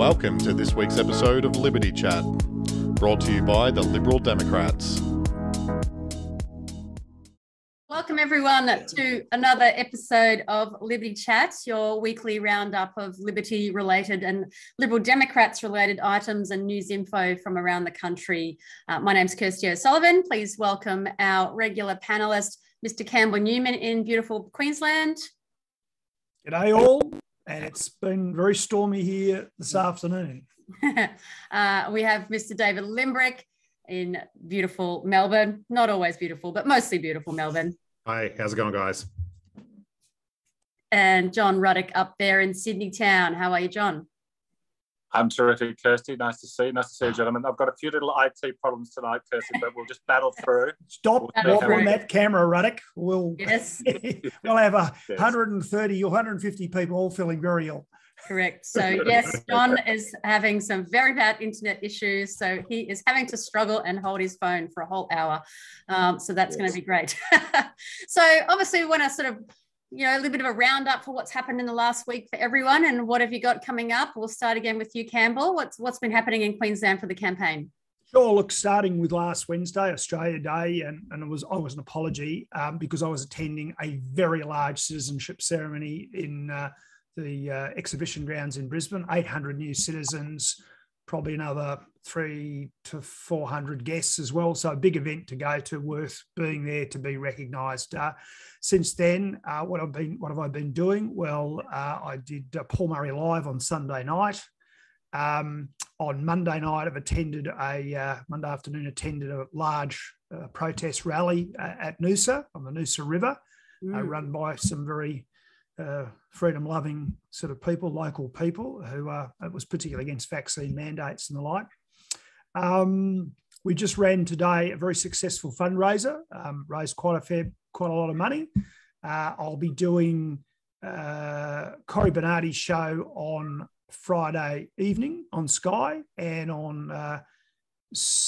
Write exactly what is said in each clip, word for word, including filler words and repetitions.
welcome to this week's episode of Liberty Chat, brought to you by the Liberal Democrats. Welcome everyone to another episode of Liberty Chat, your weekly roundup of Liberty-related and Liberal Democrats-related items and news info from around the country. Uh, my name's Kirsty O'Sullivan. Please welcome our regular panellist, Mister Campbell Newman in beautiful Queensland. G'day all, and it's been very stormy here this afternoon. uh, we have Mister David Limbrick in beautiful Melbourne. Not always beautiful, but mostly beautiful Melbourne. Hi, how's it going, guys? And John Ruddick up there in Sydney town. How are you, John? I'm terrific, Kirsty. Nice to see you. Nice to see you, gentlemen. I've got a few little I T problems tonight, Kirsty, but we'll just battle through. Stop battle through. On that camera, Ruddick. We'll, yes. We'll have a yes. one hundred thirty or one hundred fifty people all feeling very ill. Correct. So, yes, John is having some very bad internet issues. So he is having to struggle and hold his phone for a whole hour. Um, so that's yes. going to be great. So obviously we want to sort of, you know, a little bit of a roundup for what's happened in the last week for everyone and what have you got coming up? We'll start again with you, Campbell. What's What's been happening in Queensland for the campaign? Sure, look, starting with last Wednesday, Australia Day, and, and it was I was an apology um, because I was attending a very large citizenship ceremony in uh, the uh, exhibition grounds in Brisbane, eight hundred new citizens, probably another three to four hundred guests as well. So a big event to go to, worth being there to be recognised. Uh, since then, uh, what I've been, what have I been doing? Well, uh, I did uh, Paul Murray Live on Sunday night. Um, on Monday night, I've attended a, uh, Monday afternoon, attended a large uh, protest rally uh, at Noosa, on the Noosa River, mm. uh, run by some very Uh, freedom-loving sort of people, local people, who uh, it was particularly against vaccine mandates and the like. Um, we just ran today a very successful fundraiser, um, raised quite a fair, quite a lot of money. Uh, I'll be doing uh, Corey Bernardi's show on Friday evening on Sky, and on uh,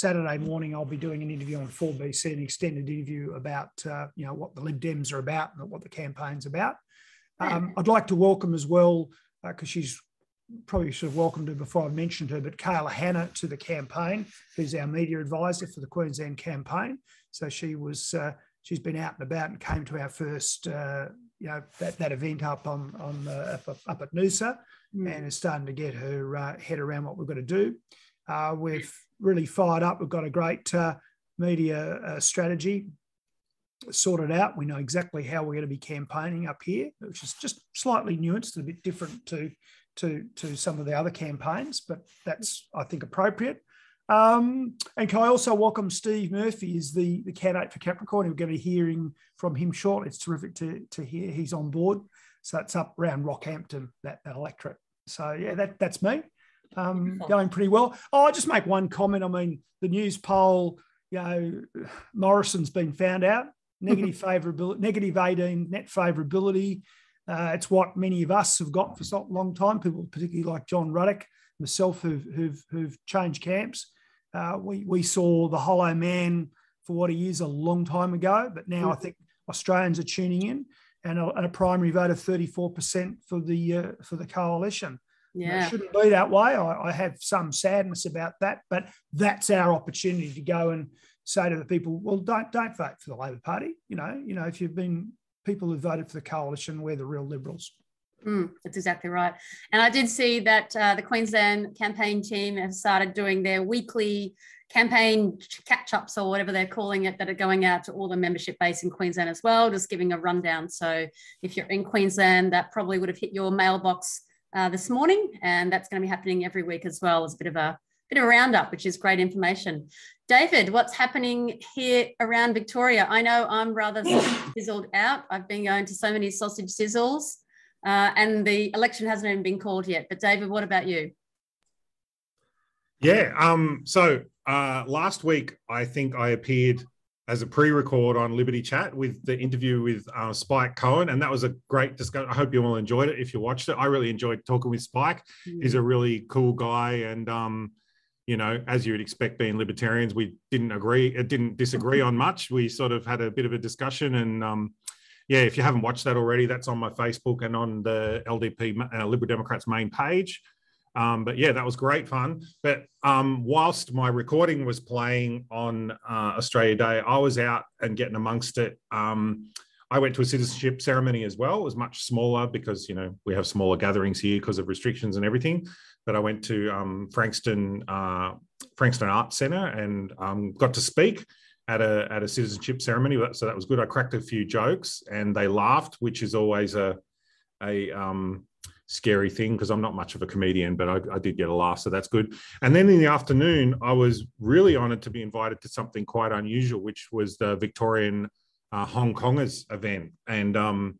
Saturday morning I'll be doing an interview on four B C, an extended interview about uh, you know what the Lib Dems are about and what the campaign's about. Um, I'd like to welcome as well, because uh, she's probably should have welcomed her before I mentioned her, but Kayla Hanna to the campaign, who's our media advisor for the Queensland campaign. So she was, uh, she's been out and about and came to our first, uh, you know, that, that event up on, on uh, up, up at Noosa, mm. and is starting to get her uh, head around what we've got to do. Uh, we've really fired up. We've got a great uh, media uh, strategy sorted out. We know exactly how we're going to be campaigning up here, which is just slightly nuanced, a bit different to to to some of the other campaigns, but that's, I think, appropriate. Um, and can I also welcome Steve Murphy is the the candidate for Capricornia. We're going to be hearing from him shortly. It's terrific to to hear he's on board. So it's up around Rockhampton, that, that electorate. So yeah, that that's me. Um, going pretty well. Oh, I just make one comment. I mean, the news poll, you know, Morrison's been found out. Negative favourability, negative eighteen net favourability. Uh, it's what many of us have got for a long time. People, particularly like John Ruddick, myself, who've, who've, who've changed camps. Uh, we, we saw the hollow man for what he is a long time ago, but now I think Australians are tuning in, and a, and a primary vote of thirty-four percent for the uh, for the coalition. Yeah. It shouldn't be that way. I, I have some sadness about that, but that's our opportunity to go and say to the people, well, don't don't vote for the Labor Party. You know, you know, if you've been people who voted for the coalition, we're the real Liberals. Mm, that's exactly right. And I did see that uh, the Queensland campaign team have started doing their weekly campaign catch-ups, or whatever they're calling it, that are going out to all the membership base in Queensland as well, just giving a rundown. So if you're in Queensland, that probably would have hit your mailbox uh, this morning, and that's going to be happening every week as well, as a bit of a bit of a roundup, which is great information. David, what's happening here around Victoria? I know I'm rather sizzled out. I've been going to so many sausage sizzles, uh, and the election hasn't even been called yet. But David, what about you? Yeah, um, so uh, last week, I think I appeared as a pre-record on Liberty Chat with the interview with uh, Spike Cohen, and that was a great discussion. I hope you all enjoyed it if you watched it. I really enjoyed talking with Spike. Mm. He's a really cool guy, and um, you know, as you would expect, being libertarians, we didn't agree, didn't disagree on much. We sort of had a bit of a discussion, and um, yeah, if you haven't watched that already, that's on my Facebook and on the L D P, uh, Liberal Democrats main page. Um, but yeah, that was great fun. But um, whilst my recording was playing on uh, Australia Day, I was out and getting amongst it. Um, I went to a citizenship ceremony as well. It was much smaller because, you know, we have smaller gatherings here because of restrictions and everything. But I went to um, Frankston uh, Frankston Art Centre and um, got to speak at a at a citizenship ceremony. So that was good. I cracked a few jokes and they laughed, which is always a a um, scary thing because I'm not much of a comedian, but I, I did get a laugh, so that's good. And then in the afternoon, I was really honoured to be invited to something quite unusual, which was the Victorian uh, Hong Kongers event. And um,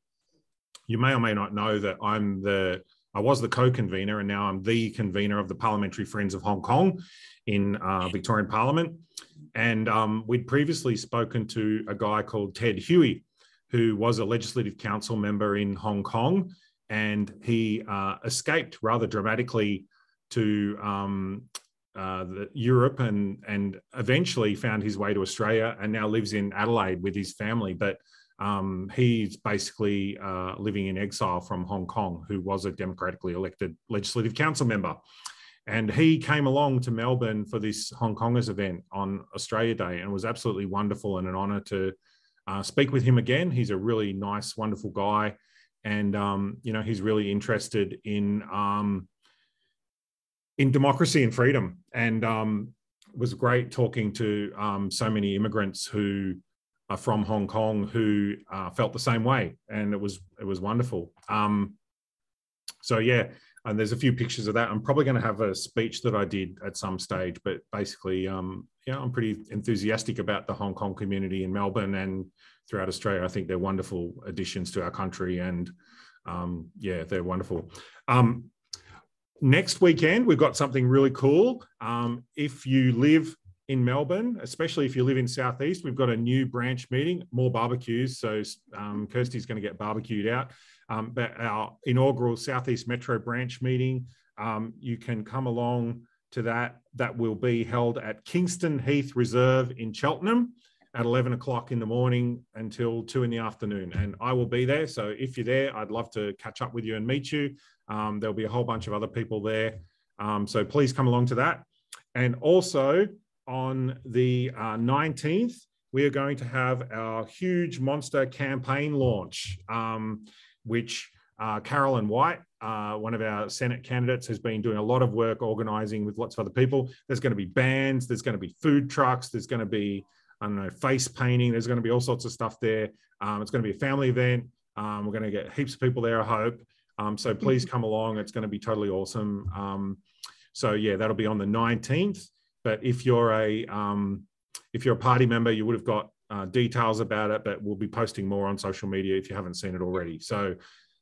you may or may not know that I'm the I was the co-convener and now I'm the convener of the Parliamentary Friends of Hong Kong in uh, Victorian Parliament. And um, we'd previously spoken to a guy called Ted Huey, who was a Legislative Council member in Hong Kong. And he uh, escaped rather dramatically to um, uh, the Europe and, and eventually found his way to Australia and now lives in Adelaide with his family. But Um, he's basically uh, living in exile from Hong Kong, who was a democratically elected Legislative Council member. And he came along to Melbourne for this Hong Kongers event on Australia Day, and it was absolutely wonderful and an honour to uh, speak with him again. He's a really nice, wonderful guy. And, um, you know, he's really interested in, um, in democracy and freedom. And um, it was great talking to um, so many immigrants who from Hong Kong who uh, felt the same way, and it was it was wonderful. Um, so yeah, and there's a few pictures of that. I'm probably going to have a speech that I did at some stage, but basically, um, yeah, I'm pretty enthusiastic about the Hong Kong community in Melbourne and throughout Australia. I think they're wonderful additions to our country, and um, yeah, they're wonderful. Um, next weekend, we've got something really cool. Um, if you live in Melbourne, especially if you live in Southeast, we've got a new branch meeting, more barbecues. So um, Kirsty's going to get barbecued out. Um, but our inaugural Southeast Metro branch meeting, um, you can come along to that. That will be held at Kingston Heath Reserve in Cheltenham at eleven o'clock in the morning until two in the afternoon. And I will be there. So if you're there, I'd love to catch up with you and meet you. Um, there'll be a whole bunch of other people there. Um, so please come along to that. And also, on the uh, nineteenth, we are going to have our huge monster campaign launch, um, which uh, Carolyn White, uh, one of our Senate candidates, has been doing a lot of work organising with lots of other people. There's going to be bands, there's going to be food trucks, there's going to be, I don't know, face painting, there's going to be all sorts of stuff there. Um, it's going to be a family event. Um, we're going to get heaps of people there, I hope. Um, so please come along. It's going to be totally awesome. Um, so yeah, that'll be on the nineteenth. But if you're a um, if you're a party member, you would have got uh, details about it. But we'll be posting more on social media if you haven't seen it already. So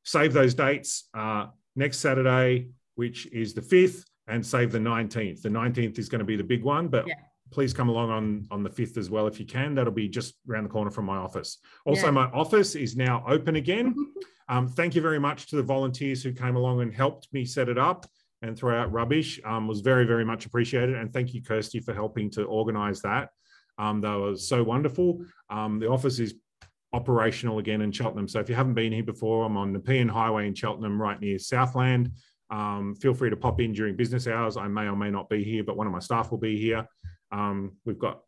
save those dates. Uh, next Saturday, which is the fifth, and save the nineteenth. The nineteenth is going to be the big one. But yeah, please come along on on the fifth as well if you can. That'll be just around the corner from my office. Also, yeah, my office is now open again. um, thank you very much to the volunteers who came along and helped me set it up and throw out rubbish. Um, was very, very much appreciated. And thank you, Kirsty, for helping to organise that. Um, that was so wonderful. Um, the office is operational again in Cheltenham. So if you haven't been here before, I'm on the Nepean Highway in Cheltenham, right near Southland. Um, feel free to pop in during business hours. I may or may not be here, but one of my staff will be here. Um, we've got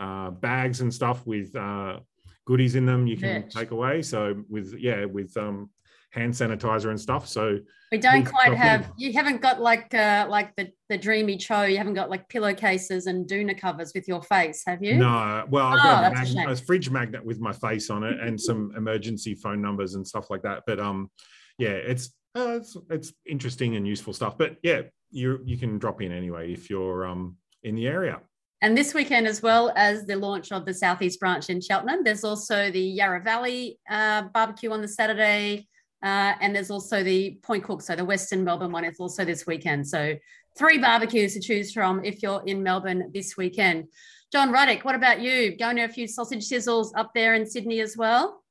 uh, bags and stuff with uh, goodies in them you can Rich. take away. So with, yeah, with... Um, hand sanitizer and stuff. So we don't quite have, you haven't got like uh, like the, the dreamy Cho, you haven't got like pillowcases and doona covers with your face, have you? No, well, I've got oh, a, mag a, a fridge magnet with my face on it and some emergency phone numbers and stuff like that. But um, yeah, it's, uh, it's it's interesting and useful stuff. But yeah, you you can drop in anyway if you're um in the area. And this weekend, as well as the launch of the Southeast branch in Cheltenham, there's also the Yarra Valley uh, barbecue on the Saturday. Uh, and there's also the Point Cook, so the Western Melbourne one is also this weekend. So three barbecues to choose from if you're in Melbourne this weekend. John Ruddick, what about you? Going to a few sausage sizzles up there in Sydney as well?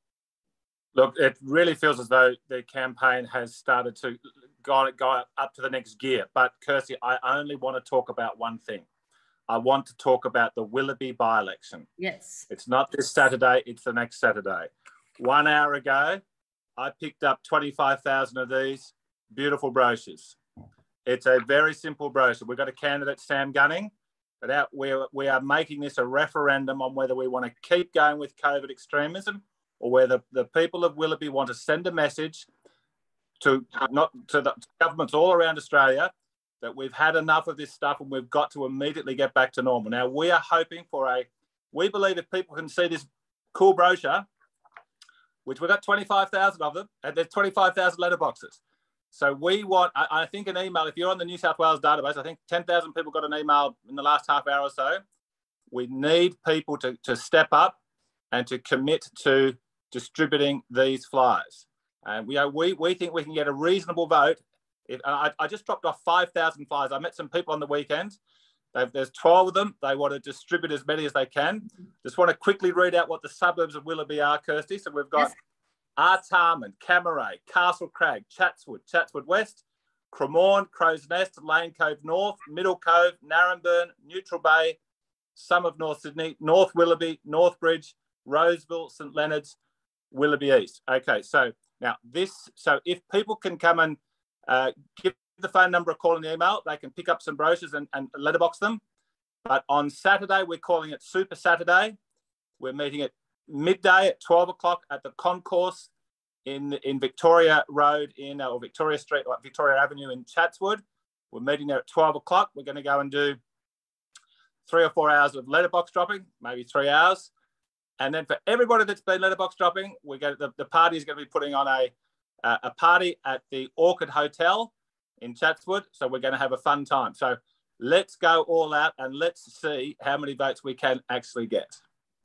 Look, it really feels as though the campaign has started to go, go up to the next gear. But Kirsty, I only want to talk about one thing. I want to talk about the Willoughby by-election. Yes. It's not this Saturday, it's the next Saturday. One hour ago, I picked up twenty-five thousand of these beautiful brochures. It's a very simple brochure. We've got a candidate, Sam Gunning, but out we're, we are making this a referendum on whether we want to keep going with COVID extremism or whether the people of Willoughby want to send a message to, not, to the governments all around Australia that we've had enough of this stuff and we've got to immediately get back to normal. Now, we are hoping for a... We believe if people can see this cool brochure, which we've got twenty-five thousand of them, and there's twenty-five thousand letterboxes. So we want, I, I think an email, if you're on the New South Wales database, I think ten thousand people got an email in the last half hour or so. We need people to, to step up and to commit to distributing these flyers. And we, are, we, we think we can get a reasonable vote. If, I, I just dropped off five thousand flyers. I met some people on the weekend. They've, there's twelve of them. They want to distribute as many as they can. Just want to quickly read out what the suburbs of Willoughby are, Kirsty. So we've got yes. Artarmon, Camaray, Castle Crag, Chatswood, Chatswood West, Cremorne, Crow's Nest, Lane Cove North, Middle Cove, Narromburn, Neutral Bay, some of North Sydney, North Willoughby, Northbridge, Roseville, St Leonard's, Willoughby East. Okay, so now this, so if people can come and uh, give the phone number, call and email, they can pick up some brochures and, and letterbox them. But on Saturday, we're calling it Super Saturday. We're meeting at midday at twelve o'clock at the concourse in, in Victoria Road in, or Victoria Street, or Victoria Avenue in Chatswood. We're meeting there at twelve o'clock. We're going to go and do three or four hours of letterbox dropping, maybe three hours. And then for everybody that's been letterbox dropping, we go, the, the party is going to be putting on a, uh, a party at the Orchid Hotel in Chatswood, so we're going to have a fun time. So let's go all out and let's see how many votes we can actually get.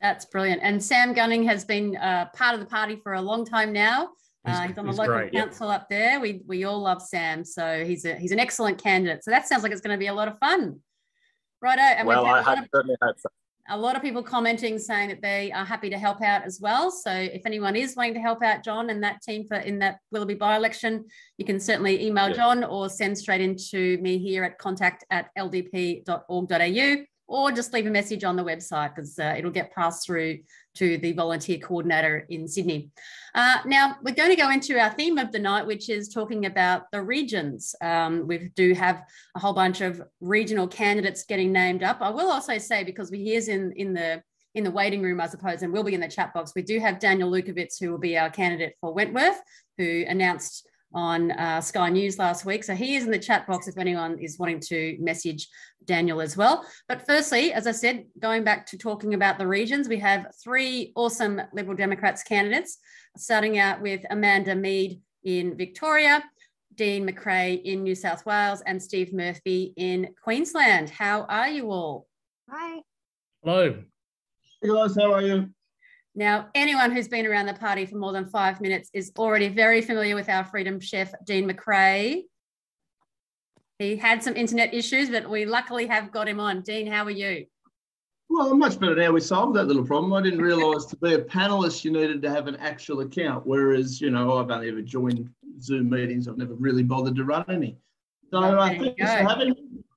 That's brilliant. And Sam Gunning has been uh, part of the party for a long time now. Uh, he's, he's on the he's local great, council yeah. up there. We we all love Sam, so he's a he's an excellent candidate. So that sounds like it's going to be a lot of fun, righto? And well, I hope, of, certainly hope so. A lot of people commenting saying that they are happy to help out as well. So if anyone is wanting to help out John and that team for in that Willoughby by-election, you can certainly email yeah. John or send straight into me here at contact at l d p dot org dot a u, or just leave a message on the website because uh, it'll get passed through to the volunteer coordinator in Sydney. Uh, now, we're going to go into our theme of the night, which is talking about the regions. Um, we do have a whole bunch of regional candidates getting named up. I will also say, because we here's in, in, the, in the waiting room, I suppose, and we'll be in the chat box, we do have Daniel Lewkovitz, who will be our candidate for Wentworth, who announced on uh, Sky News last week. So he is in the chat box if anyone is wanting to message Daniel as well. But firstly, as I said, going back to talking about the regions, we have three awesome Liberal Democrats candidates, starting out with Amanda Mead in Victoria, Dean McCrae in New South Wales, and Steve Murphy in Queensland. How are you all? Hi. Hello. Hey guys, how are you? Now, anyone who's been around the party for more than five minutes is already very familiar with our Freedom Chef, Dean McCrae. He had some internet issues, but we luckily have got him on. Dean, how are you? Well, I'm much better now. We solved that little problem. I didn't realise to be a panellist, you needed to have an actual account, whereas, you know, I've only ever joined Zoom meetings. I've never really bothered to run any. So oh, I think it's having,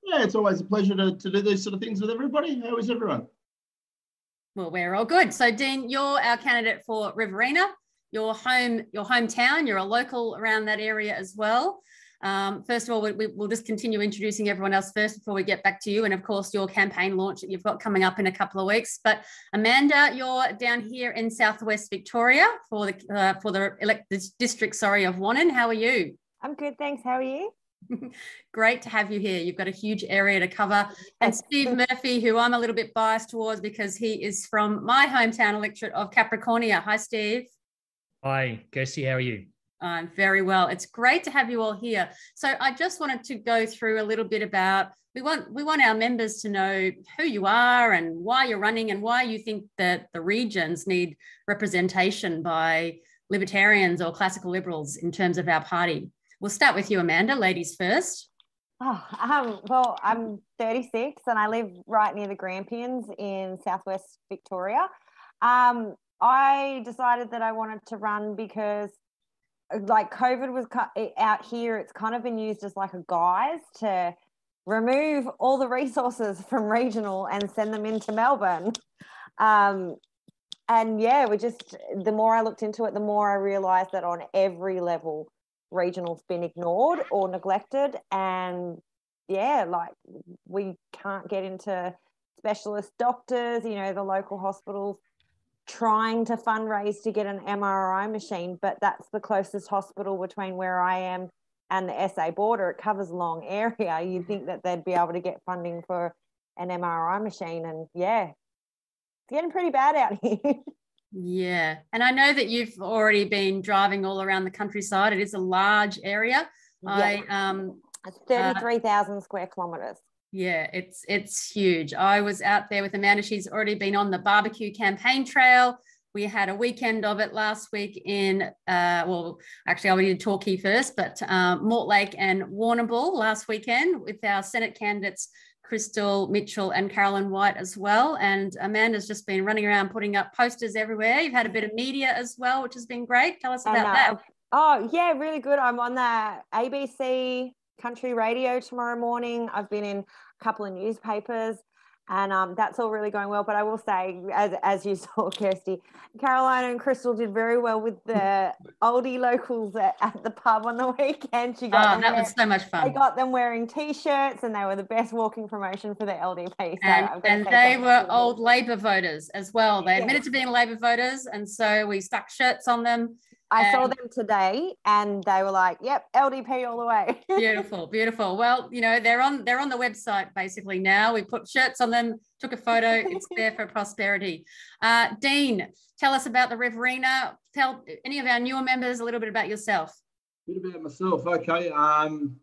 yeah, it's always a pleasure to, to do these sort of things with everybody. How is everyone? Well, we're all good. So, Dean, you're our candidate for Riverina, your home, your hometown. You're a local around that area as well. Um, first of all, we, we, we'll just continue introducing everyone else first before we get back to you, and of course, your campaign launch that you've got coming up in a couple of weeks. But Amanda, you're down here in Southwest Victoria for the uh, for the elect district, sorry, of Wannon. How are you? I'm good, thanks. How are you? Great to have you here. You've got a huge area to cover. And Steve Murphy, who I'm a little bit biased towards because he is from my hometown electorate of Capricornia. Hi, Steve. Hi, Kirsty. How are you? I'm very well. It's great to have you all here. So I just wanted to go through a little bit about, we want we want our members to know who you are and why you're running and why you think that the regions need representation by libertarians or classical liberals in terms of our party. We'll start with you, Amanda, ladies first. Oh, um, well, I'm thirty-six and I live right near the Grampians in Southwest Victoria. Um, I decided that I wanted to run because, like, COVID was out here, it's kind of been used as like a guise to remove all the resources from regional and send them into Melbourne. Um, and yeah, we just, the more I looked into it, the more I realised that on every level, regional's been ignored or neglected, and yeah, like we can't get into specialist doctors, you know, the local hospitals trying to fundraise to get an M R I machine, but that's the closest hospital between where I am and the S A border. It covers a long area. You'd think that they'd be able to get funding for an M R I machine, and yeah, it's getting pretty bad out here. Yeah, and I know that you've already been driving all around the countryside. It is a large area. Yeah. I um, it's thirty-three thousand uh, square kilometres. Yeah, it's it's huge. I was out there with Amanda. She's already been on the barbecue campaign trail. We had a weekend of it last week in, uh, well, actually I went into Torquay first, but um, Mortlake and Warrnambool last weekend with our Senate candidates, Crystal Mitchell and Carolyn White as well. And Amanda's just been running around putting up posters everywhere. You've had a bit of media as well, which has been great. Tell us about and, uh, that. Oh, yeah, really good. I'm on the A B C Country Radio tomorrow morning. I've been in a couple of newspapers, and um, that's all really going well. But I will say, as, as you saw, Kirsty, Carolina and Crystal did very well with the oldie locals at, at the pub on the weekend. She got oh, that wearing, was so much fun. They got them wearing T-shirts, and they were the best walking promotion for the L D P. So and and they were old Labor voters as well. They admitted yeah. to being Labor voters, and so we stuck shirts on them. I saw them today and they were like, yep, L D P all the way. Beautiful, beautiful. Well, you know, they're on they're on the website basically now. We put shirts on them, took a photo. It's there for prosperity. Uh, Dean, tell us about the Riverina. Tell any of our newer members a little bit about yourself. A bit about myself, okay. Um,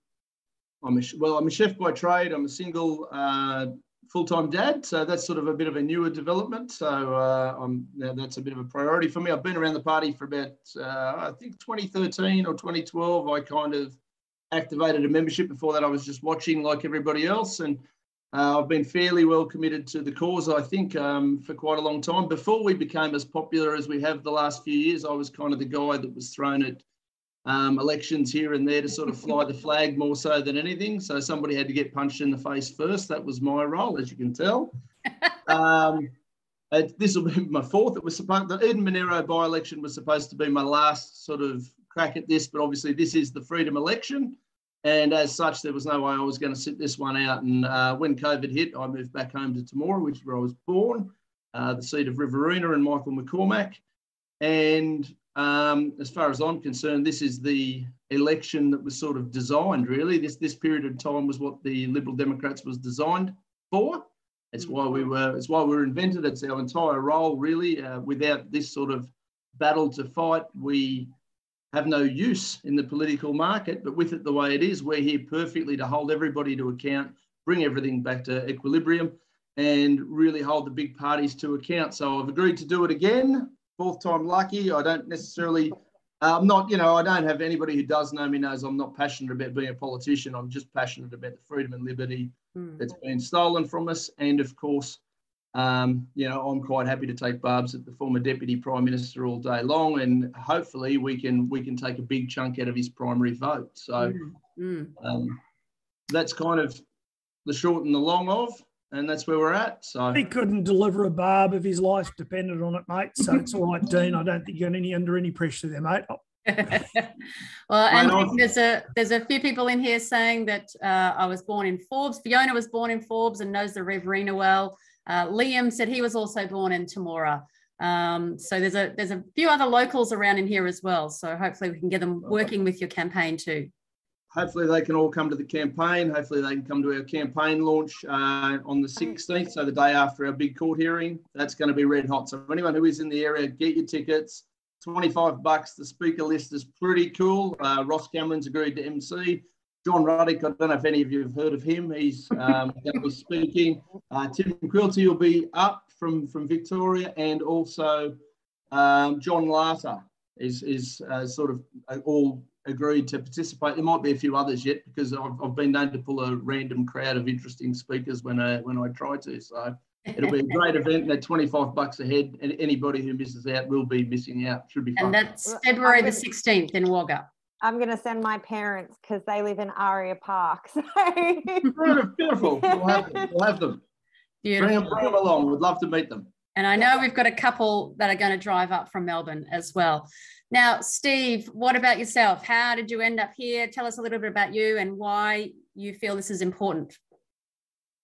I'm a, well, I'm a chef by trade. I'm a single uh, full-time dad, so that's sort of a bit of a newer development. So uh, I'm, now that's a bit of a priority for me. I've been around the party for about, uh, I think, twenty thirteen or twenty twelve. I kind of activated a membership. Before that, I was just watching like everybody else, and uh, I've been fairly well committed to the cause, I think, um, for quite a long time. Before we became as popular as we have the last few years, I was kind of the guy that was thrown at um, elections here and there to sort of fly the flag more so than anything. So somebody had to get punched in the face first. That was my role, as you can tell. um, it, this will be my fourth. It was supposed, the Eden Monero by-election was supposed to be my last sort of crack at this, but obviously this is the freedom election. And as such, there was no way I was going to sit this one out. And uh, when COVID hit, I moved back home to Temora, which is where I was born, uh, the seat of Riverina and Michael McCormack. And Um, as far as I'm concerned, this is the election that was sort of designed, really. This this period of time was what the Liberal Democrats was designed for. It's mm-hmm. why we were, it's why we were invented. It's our entire role, really. Uh, without this sort of battle to fight, we have no use in the political market. But with it the way it is, we're here perfectly to hold everybody to account, bring everything back to equilibrium, and really hold the big parties to account. So I've agreed to do it again. Fourth time lucky. I don't necessarily, I'm not, you know, I don't have anybody who does know me knows I'm not passionate about being a politician. I'm just passionate about the freedom and liberty mm. that's been stolen from us. And of course, um, you know, I'm quite happy to take barbs at the former Deputy Prime Minister all day long. And hopefully we can we can take a big chunk out of his primary vote. So mm. Mm. Um, that's kind of the short and the long of. And that's where we're at. So he couldn't deliver a barb if his life depended on it, mate. So it's all right, Dean. I don't think you're any under any pressure there, mate. Oh. Well, and I think there's a there's a few people in here saying that uh, I was born in Forbes. Fiona was born in Forbes and knows the Riverina well. Uh, Liam said he was also born in Temora. Um, so there's a there's a few other locals around in here as well. So hopefully we can get them working with your campaign too. Hopefully they can all come to the campaign. Hopefully they can come to our campaign launch uh, on the sixteenth, so the day after our big court hearing. That's going to be red hot. So anyone who is in the area, get your tickets. twenty-five bucks. The speaker list is pretty cool. Uh, Ross Cameron's agreed to M C. John Ruddick, I don't know if any of you have heard of him. He's um, going to be speaking. Uh, Tim Quilty will be up from, from Victoria, and also um, John Larter is, is uh, sort of all agreed to participate. There might be a few others yet, because I've, I've been known to pull a random crowd of interesting speakers when I when I try to. So it'll be a great event. That twenty-five bucks a head, and anybody who misses out will be missing out. Should be fun. And that's February the sixteenth in Wagga. I'm going to send my parents because they live in Aria Park. So. Beautiful. We'll have them. We'll have them. Bring them, bring them along. We'd love to meet them. And I know we've got a couple that are going to drive up from Melbourne as well. Now, Steve, what about yourself? How did you end up here? Tell us a little bit about you and why you feel this is important.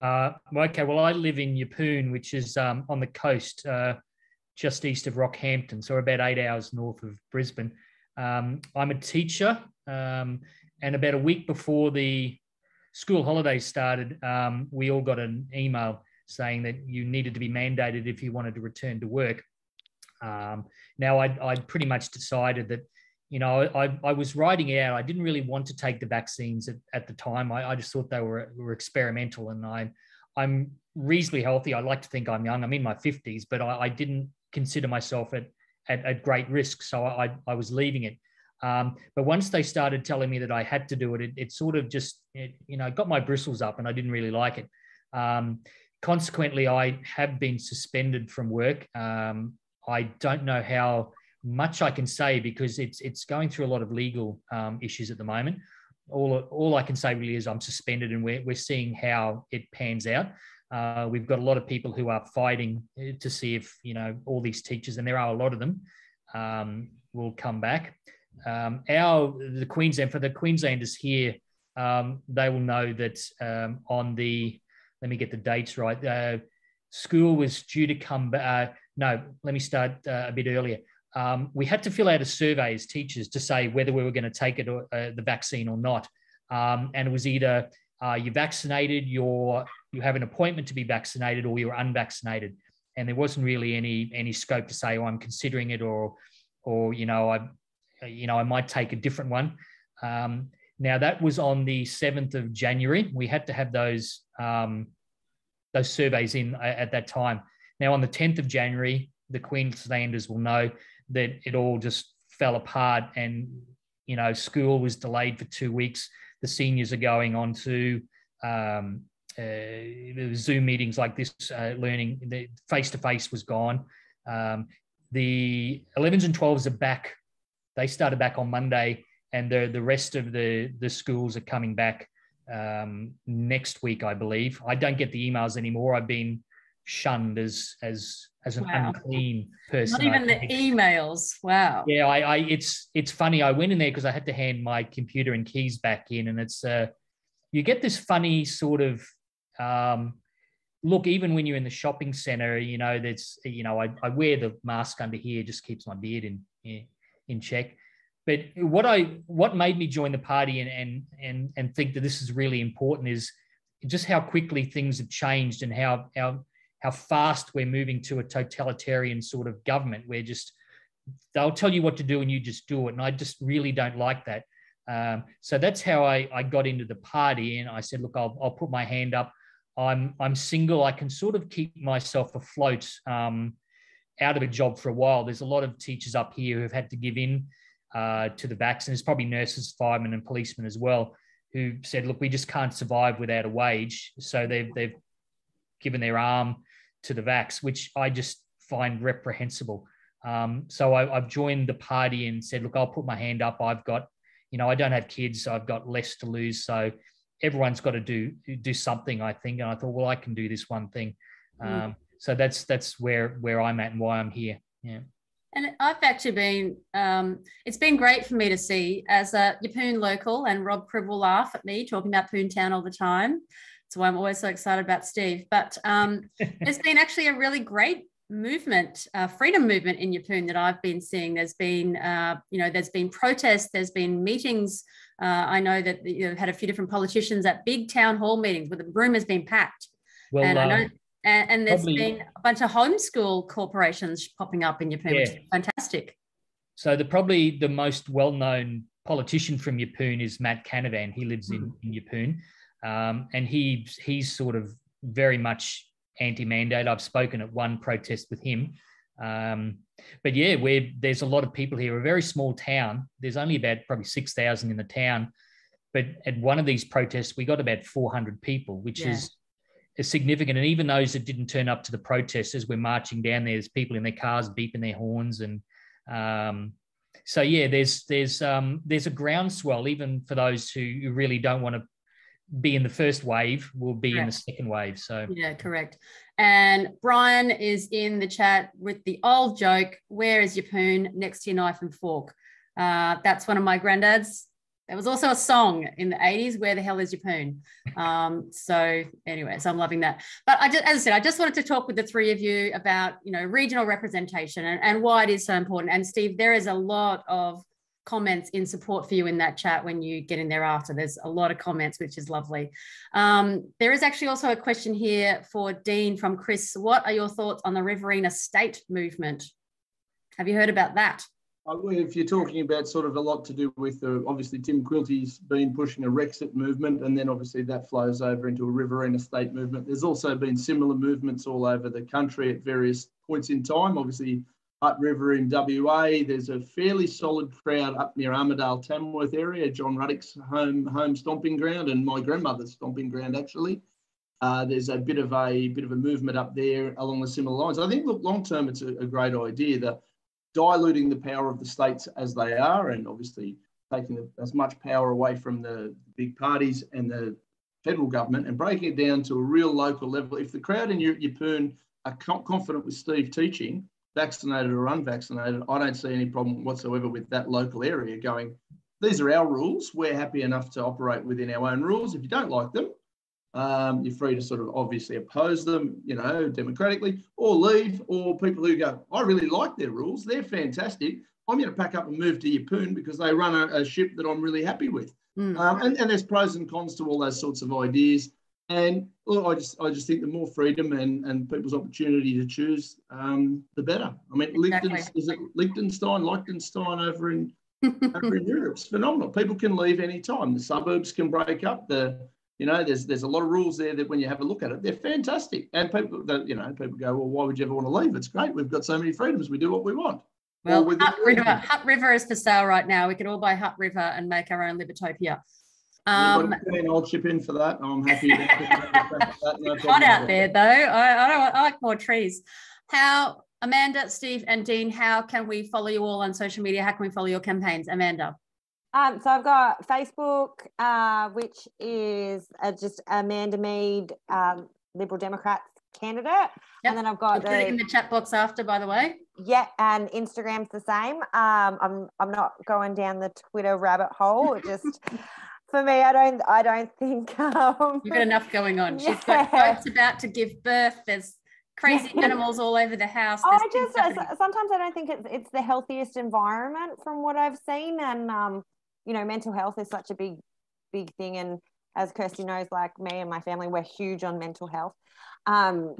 Uh, okay, well, I live in Yeppoon, which is um, on the coast, uh, just east of Rockhampton, so about eight hours north of Brisbane. Um, I'm a teacher, um, and about a week before the school holidays started, um, we all got an email saying that you needed to be mandated if you wanted to return to work. Um, now, I'd, I'd pretty much decided that, you know, I, I was writing it out. I didn't really want to take the vaccines at, at the time. I, I just thought they were, were experimental, and I, I'm reasonably healthy. I like to think I'm young. I'm in my fifties, but I, I didn't consider myself at, at, at great risk, so I, I was leaving it. Um, but once they started telling me that I had to do it, it, it sort of just, it, you know, got my bristles up, and I didn't really like it. Um, Consequently, I have been suspended from work. Um, I don't know how much I can say because it's it's going through a lot of legal um, issues at the moment. All, all I can say really is I'm suspended, and we're, we're seeing how it pans out. Uh, we've got a lot of people who are fighting to see if, you know, all these teachers, and there are a lot of them, um, will come back. Um, our, the Queensland, for the Queenslanders here, um, they will know that um, on the, let me get the dates right. Uh, school was due to come, uh, no, let me start uh, a bit earlier. Um, we had to fill out a survey as teachers to say whether we were going to take it or, uh, the vaccine or not. Um, and it was either uh, you're vaccinated, you're, you have an appointment to be vaccinated, or you're unvaccinated. And there wasn't really any any scope to say, oh, I'm considering it, or, or you know, I, you know, I might take a different one. Um, Now, that was on the seventh of January. We had to have those um, those surveys in at that time. Now, on the tenth of January, the Queenslanders will know that it all just fell apart, and, you know, school was delayed for two weeks. The seniors are going on to um, uh, Zoom meetings like this, uh, learning. The face-to-face was gone. Um, the elevens and twelves are back. They started back on Monday. And the, the rest of the, the schools are coming back um, next week, I believe. I don't get the emails anymore. I've been shunned as as as an wow. unclean person. Not even the emails. Wow. Yeah, I, I it's it's funny. I went in there because I had to hand my computer and keys back in, and it's uh, you get this funny sort of um, look. Even when you're in the shopping centre, you know that's you know I I wear the mask under here, just keeps my beard in in, in check. But what I what made me join the party and and and and think that this is really important is just how quickly things have changed, and how how how fast we're moving to a totalitarian sort of government where just they'll tell you what to do and you just do it. And I just really don't like that. Um, so that's how I, I got into the party, and I said, look, I'll I'll put my hand up. I'm I'm single. I can sort of keep myself afloat um, out of a job for a while. There's a lot of teachers up here who've had to give in Uh, to the vaccine. It's probably nurses, firemen, and policemen as well, who said, look, we just can't survive without a wage. So they've, they've given their arm to the vax, which I just find reprehensible. Um, so I, I've joined the party and said, look, I'll put my hand up. I've got, you know, I don't have kids, so I've got less to lose. So everyone's got to do, do something, I think. And I thought, well, I can do this one thing. Um, mm. So that's, that's where, where I'm at and why I'm here. Yeah. And I've actually been, um, it's been great for me to see as a Yeppoon local, and Rob Cribb will laugh at me talking about Poontown all the time. That's why I'm always so excited about Steve. But um, there's been actually a really great movement, uh, freedom movement in Yeppoon that I've been seeing. There's been, uh, you know, there's been protests, there's been meetings. Uh, I know that you've had a few different politicians at big town hall meetings where the room has been packed. Well, and um... I know And, and there's Probably. been a bunch of homeschool corporations popping up in Yeppoon, yeah. which is fantastic. So the probably the most well-known politician from Yeppoon is Matt Canavan. He lives mm. in, in Yeppoon, um, and he, he's sort of very much anti-mandate. I've spoken at one protest with him. Um, but, yeah, we're, there's a lot of people here. We're a very small town. There's only about probably six thousand in the town. But at one of these protests, we got about four hundred people, which yeah. is... is significant. And even those that didn't turn up to the protest, as we're marching down there, there's people in their cars beeping their horns. And um, so, yeah, there's there's um, there's a groundswell, even for those who really don't want to be in the first wave will be correct. in the second wave. So yeah, correct. And Brian is in the chat with the old joke, where is your Yeppoon next to your knife and fork? Uh, that's one of my granddads. There was also a song in the eighties, Where the Hell is Yeppoon? Um, so anyway, so I'm loving that. But I just, as I said, I just wanted to talk with the three of you about, you know, regional representation and, and why it is so important. And Steve, there is a lot of comments in support for you in that chat when you get in there after. There's a lot of comments, which is lovely. Um, there is actually also a question here for Dean from Chris. What are your thoughts on the Riverina State movement? Have you heard about that? If you're talking about sort of a lot to do with, uh, obviously, Tim Quilty's been pushing a Rexit movement, and then obviously that flows over into a Riverina State movement. There's also been similar movements all over the country at various points in time. Obviously, Hutt River in W A, there's a fairly solid crowd up near Armidale, Tamworth area, John Ruddick's home home stomping ground and my grandmother's stomping ground, actually. Uh, there's a bit of a bit of a movement up there along the similar lines. I think, look, long term, it's a, a great idea. The diluting the power of the states as they are, and obviously taking the, as much power away from the big parties and the federal government, and breaking it down to a real local level. If the crowd in Yeppoon are confident with Steve teaching, vaccinated or unvaccinated, I don't see any problem whatsoever with that local area going, these are our rules, we're happy enough to operate within our own rules. If you don't like them, Um, you're free to sort of obviously oppose them, you know, democratically, or leave, or people who go, I really like their rules, they're fantastic, I'm going to pack up and move to Yeppoon because they run a, a ship that I'm really happy with. Mm. Um, and, and there's pros and cons to all those sorts of ideas. And look, I just I just think the more freedom and, and people's opportunity to choose, um, the better. I mean, exactly. Lichten, is it Liechtenstein, Liechtenstein over in, over in Europe? It's phenomenal. People can leave any time. The suburbs can break up. The You know, there's there's a lot of rules there that when you have a look at it, they're fantastic. And people, that you know, people go, well, why would you ever want to leave? It's great. We've got so many freedoms. We do what we want. Well, Hutt River, Hutt River is for sale right now. We could all buy Hutt River and make our own Libertopia. Um, I'll chip in for that. I'm happy. No, it's hot out there, though. I, I don't. I like more trees. How, Amanda, Steve, and Dean, how can we follow you all on social media? How can we follow your campaigns, Amanda? Um, so I've got Facebook, uh, which is uh, just Amanda Mead, um, Liberal Democrats candidate. Yep. And then I've got the, in the chat box after, by the way. Yeah, and Instagram's the same. Um, I'm I'm not going down the Twitter rabbit hole. It just for me, I don't I don't think um, you've got enough going on. Yeah. She's got folks about to give birth. There's crazy animals all over the house. Oh, I just uh, sometimes I don't think it's it's the healthiest environment from what I've seen, and um. you know, mental health is such a big, big thing. And as Kirsty knows, like me and my family, we're huge on mental health. Um,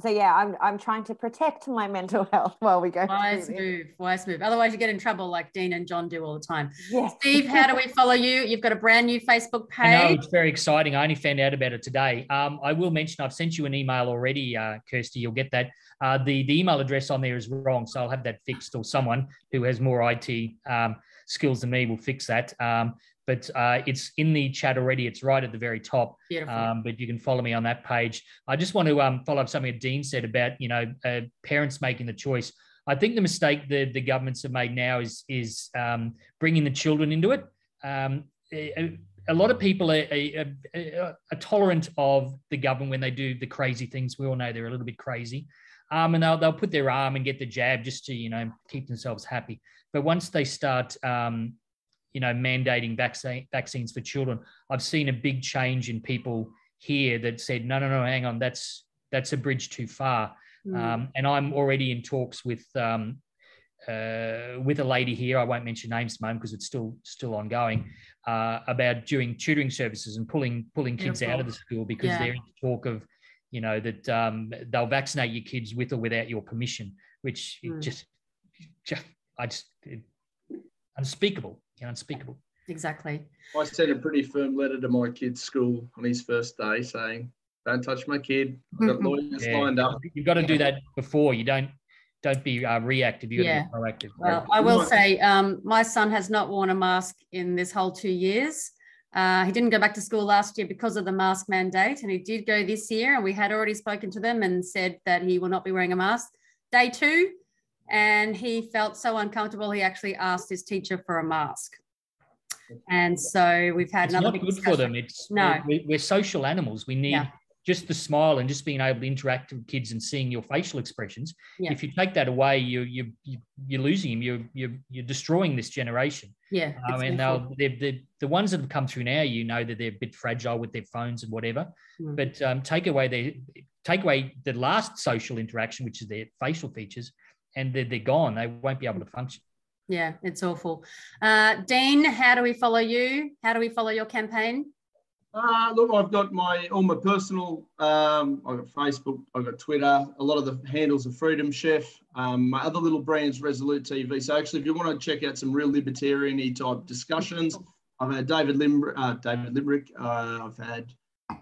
so, yeah, I'm, I'm trying to protect my mental health while we go. Wise move, wise move. Otherwise you get in trouble like Dean and John do all the time. Yes. Steve, how do we follow you? You've got a brand new Facebook page. I know, it's very exciting. I only found out about it today. Um, I will mention I've sent you an email already, uh, Kirsty. You'll get that. Uh, the, the email address on there is wrong, so I'll have that fixed, or someone who has more I T um, skills than me will fix that. Um, but uh, it's in the chat already. It's right at the very top. Beautiful. Um, but you can follow me on that page. I just want to um, follow up something that Dean said about, you know, uh, parents making the choice. I think the mistake that the governments have made now is, is um, bringing the children into it. Um, a, a lot of people are, are, are tolerant of the government when they do the crazy things. We all know they're a little bit crazy. Um, and they'll, they'll put their arm and get the jab just to, you know, keep themselves happy. But once they start, um, you know, mandating vaccine, vaccines for children, I've seen a big change in people here that said, no, no, no, hang on, that's that's a bridge too far. Mm. Um, and I'm already in talks with um, uh, with a lady here. I won't mention names at the moment because it's still still ongoing, uh, about doing tutoring services and pulling pulling kids Beautiful. out of the school because yeah. they're in talk of, you know, that um, they'll vaccinate your kids with or without your permission, which mm. it just, just, I just, it, unspeakable, you know, unspeakable. Exactly. I sent a pretty firm letter to my kid's school on his first day saying, don't touch my kid. I've got lawyers yeah. lined up. You've got to do that before. You don't, don't be uh, reactive. You've yeah. got to be proactive. Well, I will say um, my son has not worn a mask in this whole two years. Uh, he didn't go back to school last year because of the mask mandate, and he did go this year, and we had already spoken to them and said that he will not be wearing a mask. Day two, and he felt so uncomfortable he actually asked his teacher for a mask. And so we've had it's another not big good for them. It's no, we're, we're social animals. We need yeah. just the smile and just being able to interact with kids and seeing your facial expressions. Yeah. If you take that away, you you you're losing them. You're you're you're destroying this generation. Yeah, um, and they'll they're, they're, the ones that have come through now, you know that they're a bit fragile with their phones and whatever. Mm. But um, take away their take away the last social interaction, which is their facial features, and they're, they're gone. They won't be able to function. Yeah, it's awful. Uh, Dean, how do we follow you? How do we follow your campaign? Uh, look, I've got my all my personal, um, I've got Facebook, I've got Twitter, a lot of the handles of Freedom Chef, um, my other little brand's Resolute T V. So actually, if you want to check out some real libertarian-y type discussions, I've had David Limbrick, uh, David Limbrick uh, I've had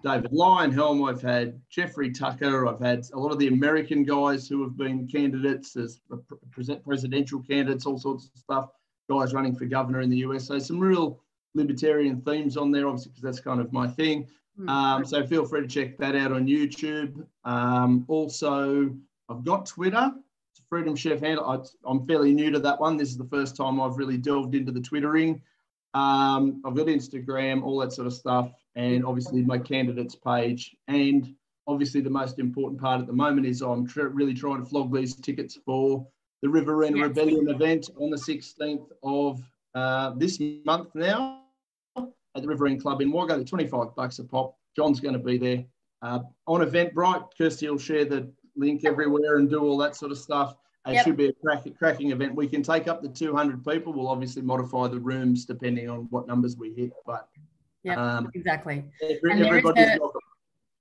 David Lionhelm, I've had Jeffrey Tucker, I've had a lot of the American guys who have been candidates as presidential candidates, all sorts of stuff, guys running for governor in the U S. So some real libertarian themes on there, obviously, because that's kind of my thing. Mm. Um, so feel free to check that out on YouTube. Um, also, I've got Twitter, it's Freedom Chef handle. I, I'm fairly new to that one. This is the first time I've really delved into the Twittering. Um, I've got Instagram, all that sort of stuff, and obviously my candidates page. And obviously the most important part at the moment is I'm tr really trying to flog these tickets for the Riverina yes. Rebellion event on the sixteenth of uh, this month now at the Riverina Club in Wagga. They're twenty-five bucks a pop. John's going to be there uh, on Eventbrite. Kirsty will share the link everywhere and do all that sort of stuff. It yep. should be a crack, cracking event. We can take up the two hundred people. We'll obviously modify the rooms depending on what numbers we hit. But yeah, um, exactly. Every, and there everybody's a, welcome.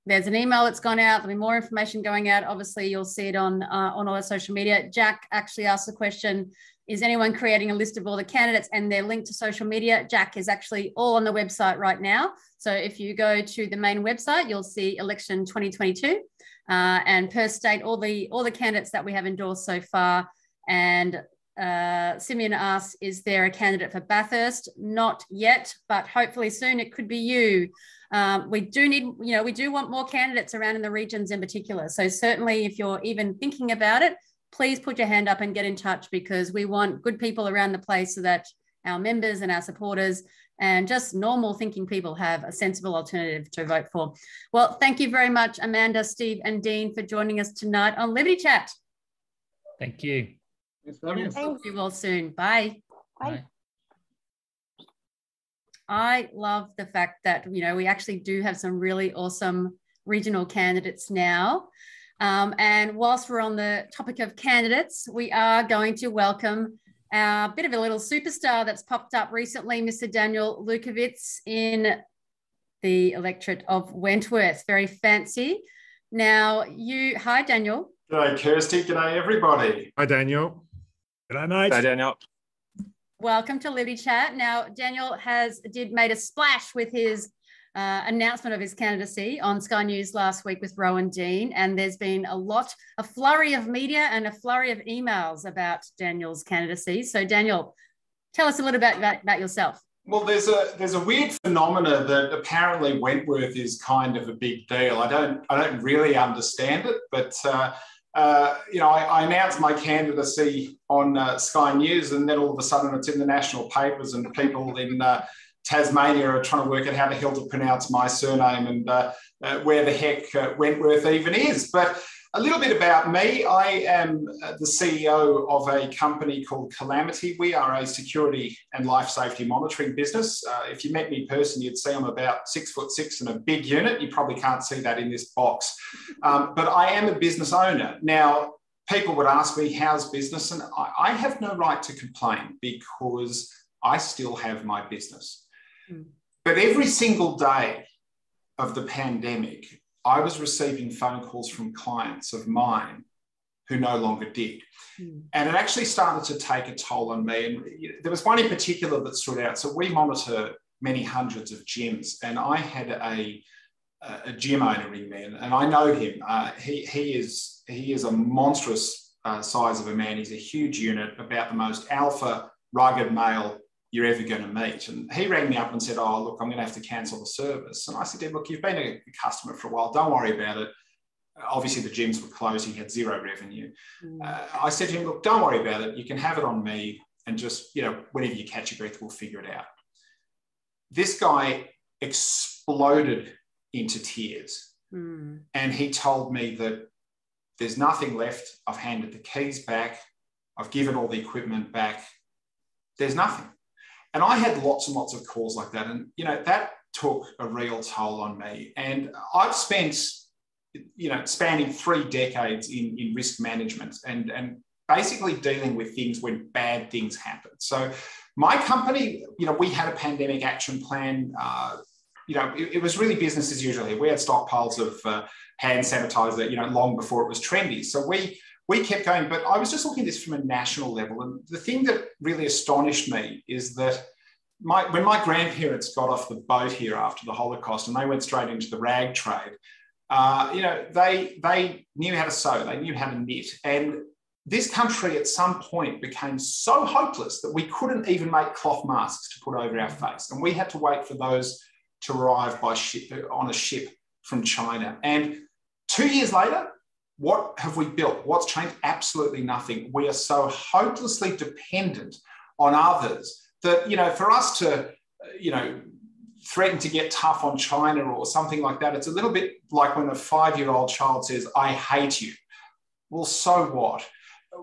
There's an email that's gone out. There'll be more information going out. Obviously, you'll see it on uh, on all our social media. Jack actually asked the question: is anyone creating a list of all the candidates and their link to social media? Jack is actually all on the website right now. So if you go to the main website, you'll see election twenty twenty-two. Uh, and per state, all the all the candidates that we have endorsed so far. And uh, Simeon asks, is there a candidate for Bathurst? Not yet, but hopefully soon it could be you. Um, we do need, you know, we do want more candidates around in the regions in particular. So certainly if you're even thinking about it, please put your hand up and get in touch, because we want good people around the place so that our members and our supporters and just normal thinking people have a sensible alternative to vote for. Well, thank you very much, Amanda, Steve and Dean, for joining us tonight on Liberty Chat. Thank you. We'll see you all soon. Bye. Bye. I love the fact that, you know, we actually do have some really awesome regional candidates now. Um, and whilst we're on the topic of candidates, we are going to welcome a bit of a little superstar that's popped up recently, Mister Daniel Lewkovitz in the electorate of Wentworth. Very fancy. Now, you, hi, Daniel. G'day, Kirsty. G'day, everybody. Hi, Daniel. G'day, mate. Hi, Daniel. Welcome to Liberty Chat. Now, Daniel has did made a splash with his Uh, announcement of his candidacy on Sky News last week with Rowan Dean, and there's been a lot, a flurry of media and a flurry of emails about Daniel's candidacy. So, Daniel, tell us a little bit about, about yourself. Well, there's a there's a weird phenomena that apparently Wentworth is kind of a big deal. I don't I don't really understand it, but uh, uh, you know, I, I announced my candidacy on uh, Sky News, and then all of a sudden it's in the national papers, and people in uh, Tasmania are trying to work out how the hell to pronounce my surname and uh, uh, where the heck uh, Wentworth even is. But a little bit about me. I am the C E O of a company called Calamity. We are a security and life safety monitoring business. Uh, if you met me personally, you'd see I'm about six foot six and a big unit. You probably can't see that in this box. Um, but I am a business owner. Now, people would ask me, how's business? And I, I have no right to complain, because I still have my business. But every single day of the pandemic, I was receiving phone calls from clients of mine who no longer did. Mm. And it actually started to take a toll on me. And there was one in particular that stood out. So we monitor many hundreds of gyms, and I had a, a gym owner in there, and I know him. Uh, he, he, is, he is a monstrous uh, size of a man. He's a huge unit, about the most alpha, rugged male you're ever going to meet. And he rang me up and said, oh, look, I'm going to have to cancel the service. And I said, look, you've been a customer for a while. Don't worry about it. Obviously, the gyms were closed. He had zero revenue. Mm. Uh, I said to him, look, don't worry about it. You can have it on me. And just, you know, whenever you catch your breath, we'll figure it out. this guy exploded into tears. Mm. And he told me that there's nothing left. I've handed the keys back. I've given all the equipment back. There's nothing. And I had lots and lots of calls like that. And, you know, that took a real toll on me. And I've spent, you know, spanning three decades in, in risk management and, and basically dealing with things when bad things happen. So my company, you know, we had a pandemic action plan. Uh, you know, it, it was really business as usual here. We had stockpiles of uh, hand sanitizer, you know, long before it was trendy. So we we kept going, but I was just looking at this from a national level. And the thing that really astonished me is that my, when my grandparents got off the boat here after the Holocaust and they went straight into the rag trade, uh, you know, they, they knew how to sew, they knew how to knit. And this country at some point became so hopeless that we couldn't even make cloth masks to put over our face. And we had to wait for those to arrive by ship, on a ship from China. And two years later, what have we built? What's changed? Absolutely nothing. We are so hopelessly dependent on others that, you know, for us to, you know, threaten to get tough on China or something like that, it's a little bit like when a five-year-old child says, I hate you. Well, so what?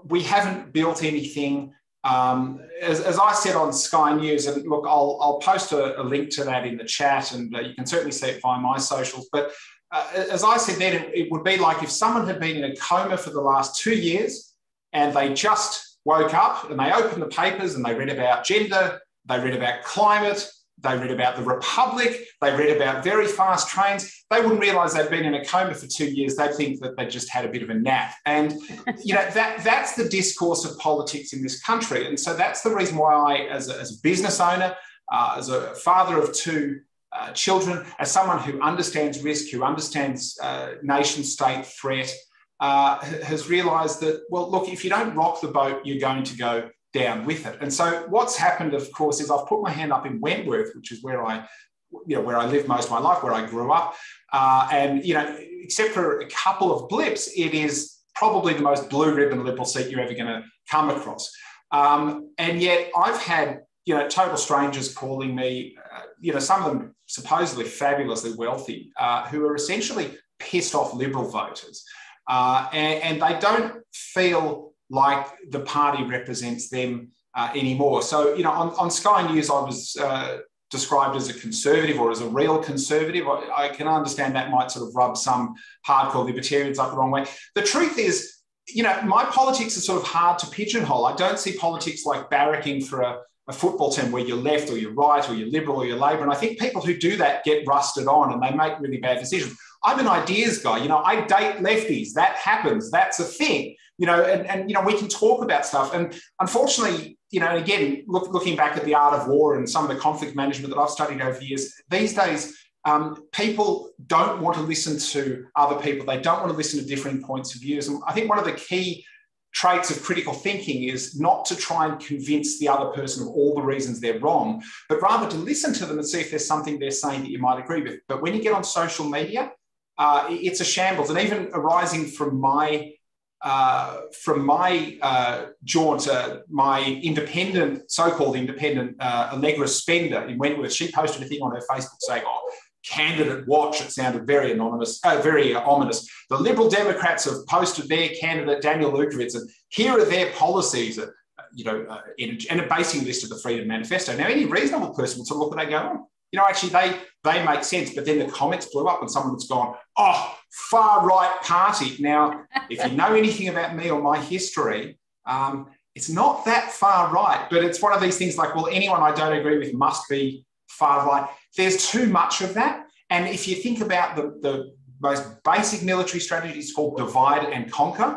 We haven't built anything. Um, as, as I said on Sky News, and look, I'll, I'll post a, a link to that in the chat, and uh, you can certainly see it via my socials, but Uh, as I said then, it would be like if someone had been in a coma for the last two years and they just woke up and they opened the papers and they read about gender, they read about climate, they read about the Republic, they read about very fast trains. They wouldn't realise they'd been in a coma for two years. They'd think that they just had a bit of a nap. And, you know, that that's the discourse of politics in this country. And so that's the reason why I, as a, as a business owner, uh, as a father of two Uh, children, as someone who understands risk, who understands uh, nation-state threat, uh, has realised that, well, look, if you don't rock the boat, you're going to go down with it. And so what's happened, of course, is I've put my hand up in Wentworth, which is where I, you know, where I lived most of my life, where I grew up. Uh, and, you know, except for a couple of blips, it is probably the most blue ribbon Liberal seat you're ever going to come across. Um, and yet I've had, you know, total strangers calling me, uh, you know, some of them supposedly fabulously wealthy, uh, who are essentially pissed off Liberal voters. Uh, and, and they don't feel like the party represents them uh, anymore. So, you know, on, on Sky News, I was uh, described as a conservative or as a real conservative. I, I can understand that might sort of rub some hardcore libertarians up the wrong way. The truth is, you know, my politics are sort of hard to pigeonhole. I don't see politics like barracking for a a football team where you're left or you're right or you're Liberal or you're Labor. And I think people who do that get rusted on and they make really bad decisions. I'm an ideas guy. You know, I date lefties. That happens. That's a thing. You know, and, and you know, we can talk about stuff. And unfortunately, you know, again, look, looking back at the art of war and some of the conflict management that I've studied over the years, these days, um, people don't want to listen to other people. They don't want to listen to different points of views. And I think one of the key traits of critical thinking is not to try and convince the other person of all the reasons they're wrong, but rather to listen to them and see if there's something they're saying that you might agree with. But when you get on social media, uh, it's a shambles. And even arising from my uh, from my uh, jaunt, uh, my independent, so-called independent, uh, Allegra Spender in Wentworth, she posted a thing on her Facebook saying, oh, candidate watch. It sounded very anonymous, uh, very uh, ominous. The Liberal Democrats have posted their candidate, Daniel Lewkovitz, and here are their policies, uh, you know, uh, in, and a basing list of the Freedom Manifesto. Now, any reasonable person will sort of look at that and go, oh, you know, actually, they, they make sense. But then the comments blew up and someone's gone, oh, far-right party. Now, if you know anything about me or my history, um, it's not that far-right, but it's one of these things like, well, anyone I don't agree with must be far-right. There's too much of that. And if you think about the, the most basic military strategy, it's called divide and conquer.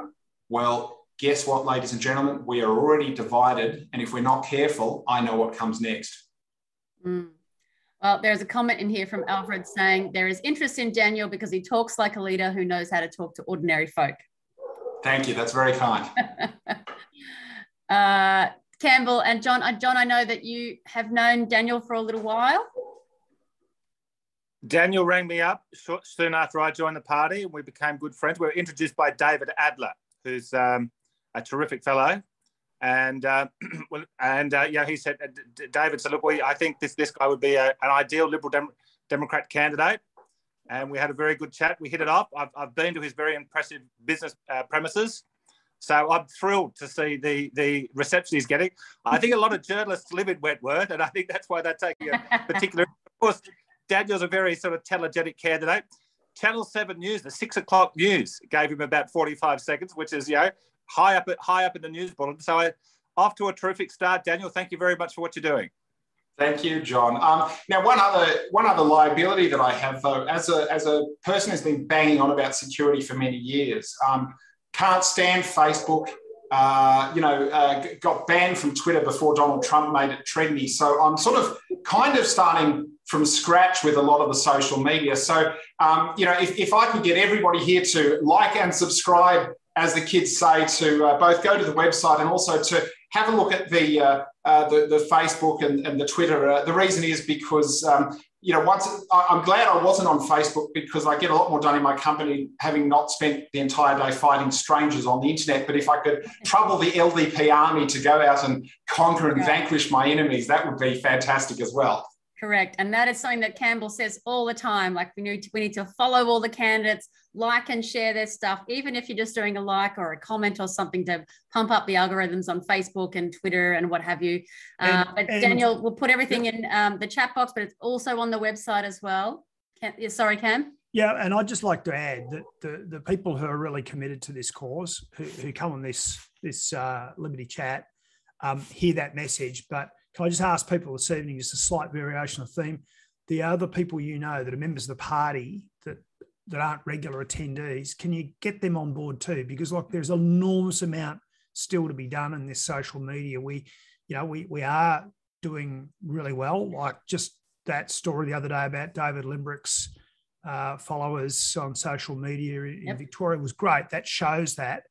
Well, guess what, ladies and gentlemen? We are already divided. And if we're not careful, I know what comes next. Mm. Well, there's a comment in here from Alfred saying, there is interest in Daniel because he talks like a leader who knows how to talk to ordinary folk. Thank you. That's very kind. uh, Campbell and John, uh, John, I know that you have known Daniel for a little while. Daniel rang me up short, soon after I joined the party and we became good friends. We were introduced by David Adler, who's um, a terrific fellow. And uh, and uh, yeah, he said, uh, David said, look, we, I think this this guy would be a, an ideal Liberal Dem Democrat candidate. And we had a very good chat. We hit it up. I've, I've been to his very impressive business uh, premises. So I'm thrilled to see the, the reception he's getting. I think a lot of journalists live in Wentworth, and I think that's why they're taking a particular... Of course, Daniel's a very sort of telegenic candidate. Channel seven News, the six o'clock news, gave him about forty-five seconds, which is, you know, high up, high up in the news bulletin. So I, off to a terrific start. Daniel, thank you very much for what you're doing. Thank you, John. Um, now, one other one other liability that I have, though, as a as a person who's been banging on about security for many years, um, can't stand Facebook. Uh, you know, uh, got banned from Twitter before Donald Trump made it trendy. So I'm sort of kind of starting from scratch with a lot of the social media. So um, you know, if if I could get everybody here to like and subscribe, as the kids say, to uh, both go to the website and also to have a look at the uh, uh, the, the Facebook and, and the Twitter. Uh, the reason is because, um, you know, once I, I'm glad I wasn't on Facebook, because I get a lot more done in my company having not spent the entire day fighting strangers on the internet. But if I could trouble the L D P army to go out and conquer and vanquish my enemies, that would be fantastic as well. Correct. And that is something that Campbell says all the time. Like, we need to, we need to follow all the candidates, like and share their stuff, even if you're just doing a like or a comment or something to pump up the algorithms on Facebook and Twitter and what have you. And, uh, but Daniel, we'll put everything in um, the chat box, but it's also on the website as well. Cam, sorry, Cam. Yeah, and I'd just like to add that the, the people who are really committed to this cause, who, who come on this, this uh, Liberty Chat, um, hear that message. But can I just ask people this evening, just a slight variation of theme, the other people you know that are members of the party that, that aren't regular attendees, can you get them on board too? Because, like, there's an enormous amount still to be done in this social media. We, you know, we, we are doing really well. Like, just that story the other day about David Limbrick's uh, followers on social media in yep. Victoria was great. That shows that.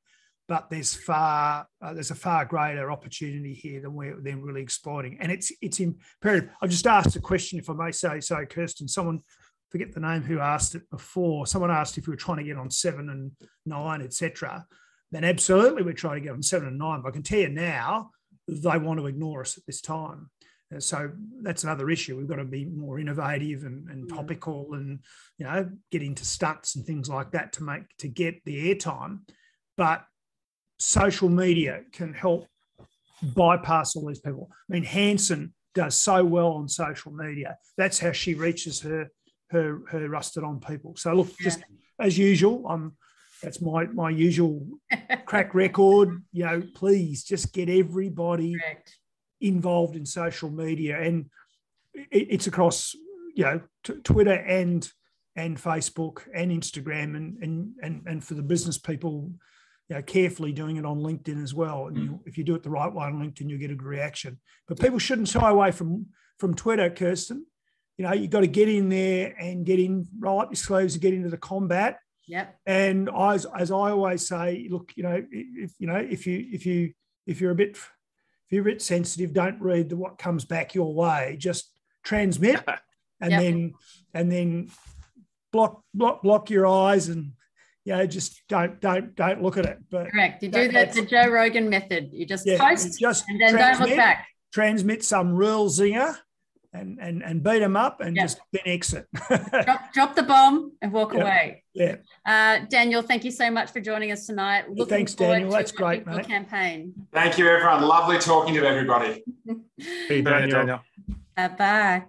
But there's far uh, there's a far greater opportunity here than we're then really exploiting, and it's it's imperative. I've just asked a question, if I may say so, Kirsten. Someone, forget the name who asked it before. Someone asked if we were trying to get on seven and nine, et cetera. Then absolutely, we're trying to get on seven and nine. But I can tell you now, they want to ignore us at this time. And so that's another issue. We've got to be more innovative and, and topical, and, you know, get into stunts and things like that to make to get the airtime, but social media can help bypass all these people. I mean, Hanson does so well on social media. That's how she reaches her her her rusted-on people. So look, just yeah. as usual, um, that's my my usual crack record. You know, please just get everybody Correct. involved in social media, and it, it's across, you know, t Twitter and and Facebook and Instagram, and and and and for the business people, you know, carefully doing it on LinkedIn as well. And you, if you do it the right way on LinkedIn, you'll get a good reaction. But people shouldn't shy away from, from Twitter, Kirsten. You know, you've got to get in there and get in, roll up your sleeves and get into the combat. Yep. And I, as I always say, look, you know, if you know, if you if you if you're a bit if you're a bit sensitive, don't read the, what comes back your way. Just transmit, and yep. then and then block block block your eyes and. Yeah, just don't don't don't look at it. But correct, you do that, the Joe Rogan method. You just yeah, post, just and then transmit, don't look back. Transmit some real zinger, and and and beat them up, and yep. just then exit. drop, drop the bomb and walk yep. away. Yeah, uh, Daniel, thank you so much for joining us tonight. Looking Thanks, Daniel. That's great, mate. Campaign. Thank you, everyone. Lovely talking to everybody. Hey, Daniel. Uh, bye.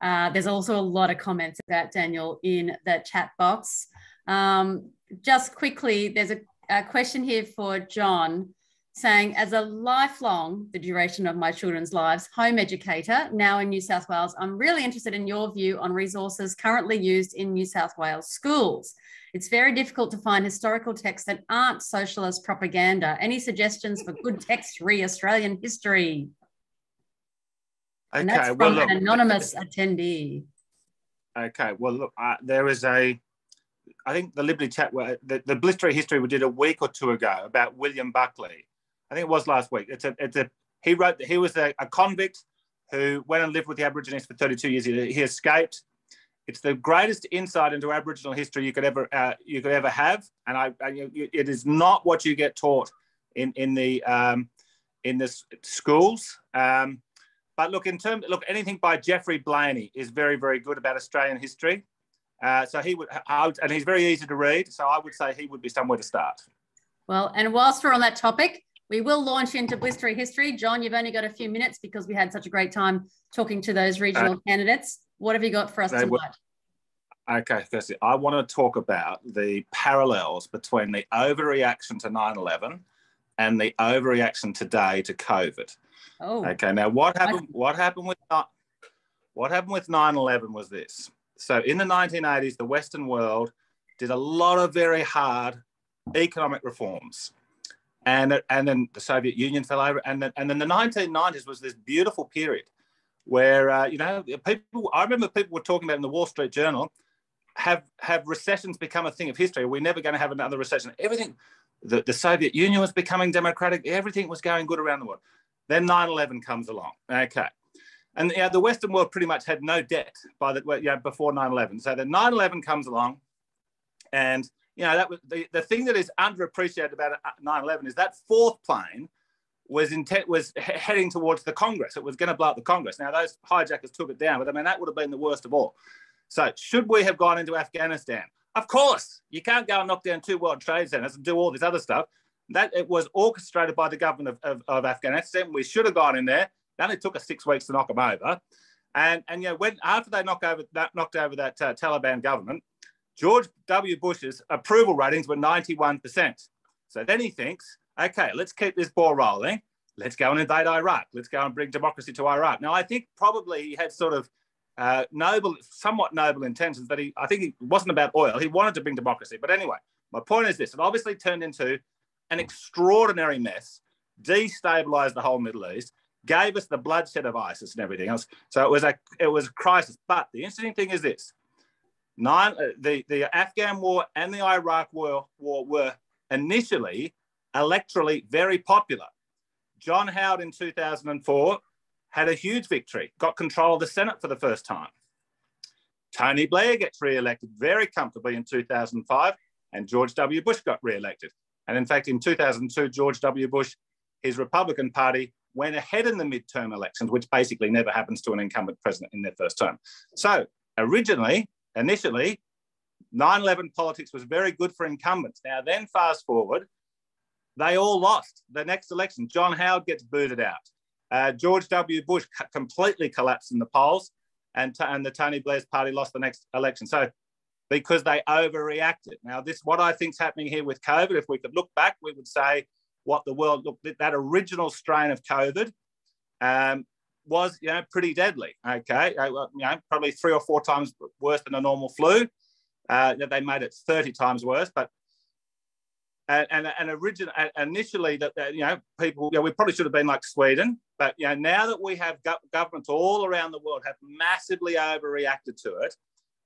Uh, there's also a lot of comments about Daniel in the chat box. Um, just quickly, there's a, a question here for John saying, as a lifelong, the duration of my children's lives, home educator, now in New South Wales, I'm really interested in your view on resources currently used in New South Wales schools. It's very difficult to find historical texts that aren't socialist propaganda. Any suggestions for good texts re Australian history? Okay, and that's from well, look, an anonymous attendee. Okay, well, look, uh, there is a... I think the Liberty Chat, the, the Blistery History we did a week or two ago about William Buckley. I think it was last week. It's a, it's a, he wrote, he was a, a convict who went and lived with the Aborigines for thirty-two years. He, he escaped. It's the greatest insight into Aboriginal history you could ever, uh, you could ever have. And I, I, it is not what you get taught in, in the, um, in the schools. Um, but look, in terms, look, anything by Geoffrey Blaney is very, very good about Australian history. Uh, so he would, I would, and he's very easy to read. So I would say he would be somewhere to start. Well, and whilst we're on that topic, we will launch into Blistery History. John, you've only got a few minutes because we had such a great time talking to those regional uh, candidates. What have you got for us tonight? Were, okay, Kirsty, I want to talk about the parallels between the overreaction to nine eleven and the overreaction today to COVID. Oh. Okay, now what happened, what happened with, what happened with nine eleven was this. So in the nineteen eighties, the Western world did a lot of very hard economic reforms. And, and then the Soviet Union fell over. And then, and then the nineteen nineties was this beautiful period where, uh, you know, people, I remember people were talking about in the Wall Street Journal, have, have recessions become a thing of history? Are we never going to have another recession? Everything, the, the Soviet Union was becoming democratic. Everything was going good around the world. Then nine eleven comes along. Okay. And you know, the Western world pretty much had no debt by the, you know, before nine eleven. So the nine eleven comes along, and you know, that was the, the thing that is underappreciated about nine eleven is that fourth plane was intent was he heading towards the Congress. It was going to blow up the Congress. Now those hijackers took it down, but I mean that would have been the worst of all. So should we have gone into Afghanistan? Of course, you can't go and knock down two World Trade Centers and do all this other stuff. That it was orchestrated by the government of, of, of Afghanistan. We should have gone in there. It only took us six weeks to knock them over, and and you know when after they knock over that knocked over that uh, Taliban government. George W. Bush's approval ratings were ninety-one percent. So then he thinks, okay, let's keep this ball rolling. Let's go and invade Iraq. Let's go and bring democracy to Iraq. Now, I think probably he had sort of uh, noble, somewhat noble intentions, but he, I think it wasn't about oil. He wanted to bring democracy. But anyway, my point is this. It obviously turned into an extraordinary mess, destabilised the whole Middle East, gave us the bloodshed of ISIS and everything else. So it was a, it was a crisis. But the interesting thing is this. Nine, the, the Afghan war and the Iraq war, war were initially electorally very popular. John Howard in two thousand four had a huge victory, got control of the Senate for the first time. Tony Blair gets re-elected very comfortably in two thousand five, and George W. Bush got re-elected. And in fact, in two thousand two, George W. Bush, his Republican Party, went ahead in the midterm elections, which basically never happens to an incumbent president in their first term. So originally, Initially, nine eleven politics was very good for incumbents. Now then, fast forward, they all lost the next election. John Howard gets booted out. Uh, George W. Bush completely collapsed in the polls, and, and the Tony Blair's party lost the next election. So, because they overreacted. Now, this what I think is happening here with COVID. If we could look back, we would say what the world looked at, that original strain of COVID. Um, was, you know, pretty deadly, okay? Uh, you know, probably three or four times worse than a normal flu. Uh, they made it thirty times worse, but, and, and, and originally, initially, that, you know, people, you know, we probably should have been like Sweden, but, you know, now that we have go governments all around the world have massively overreacted to it,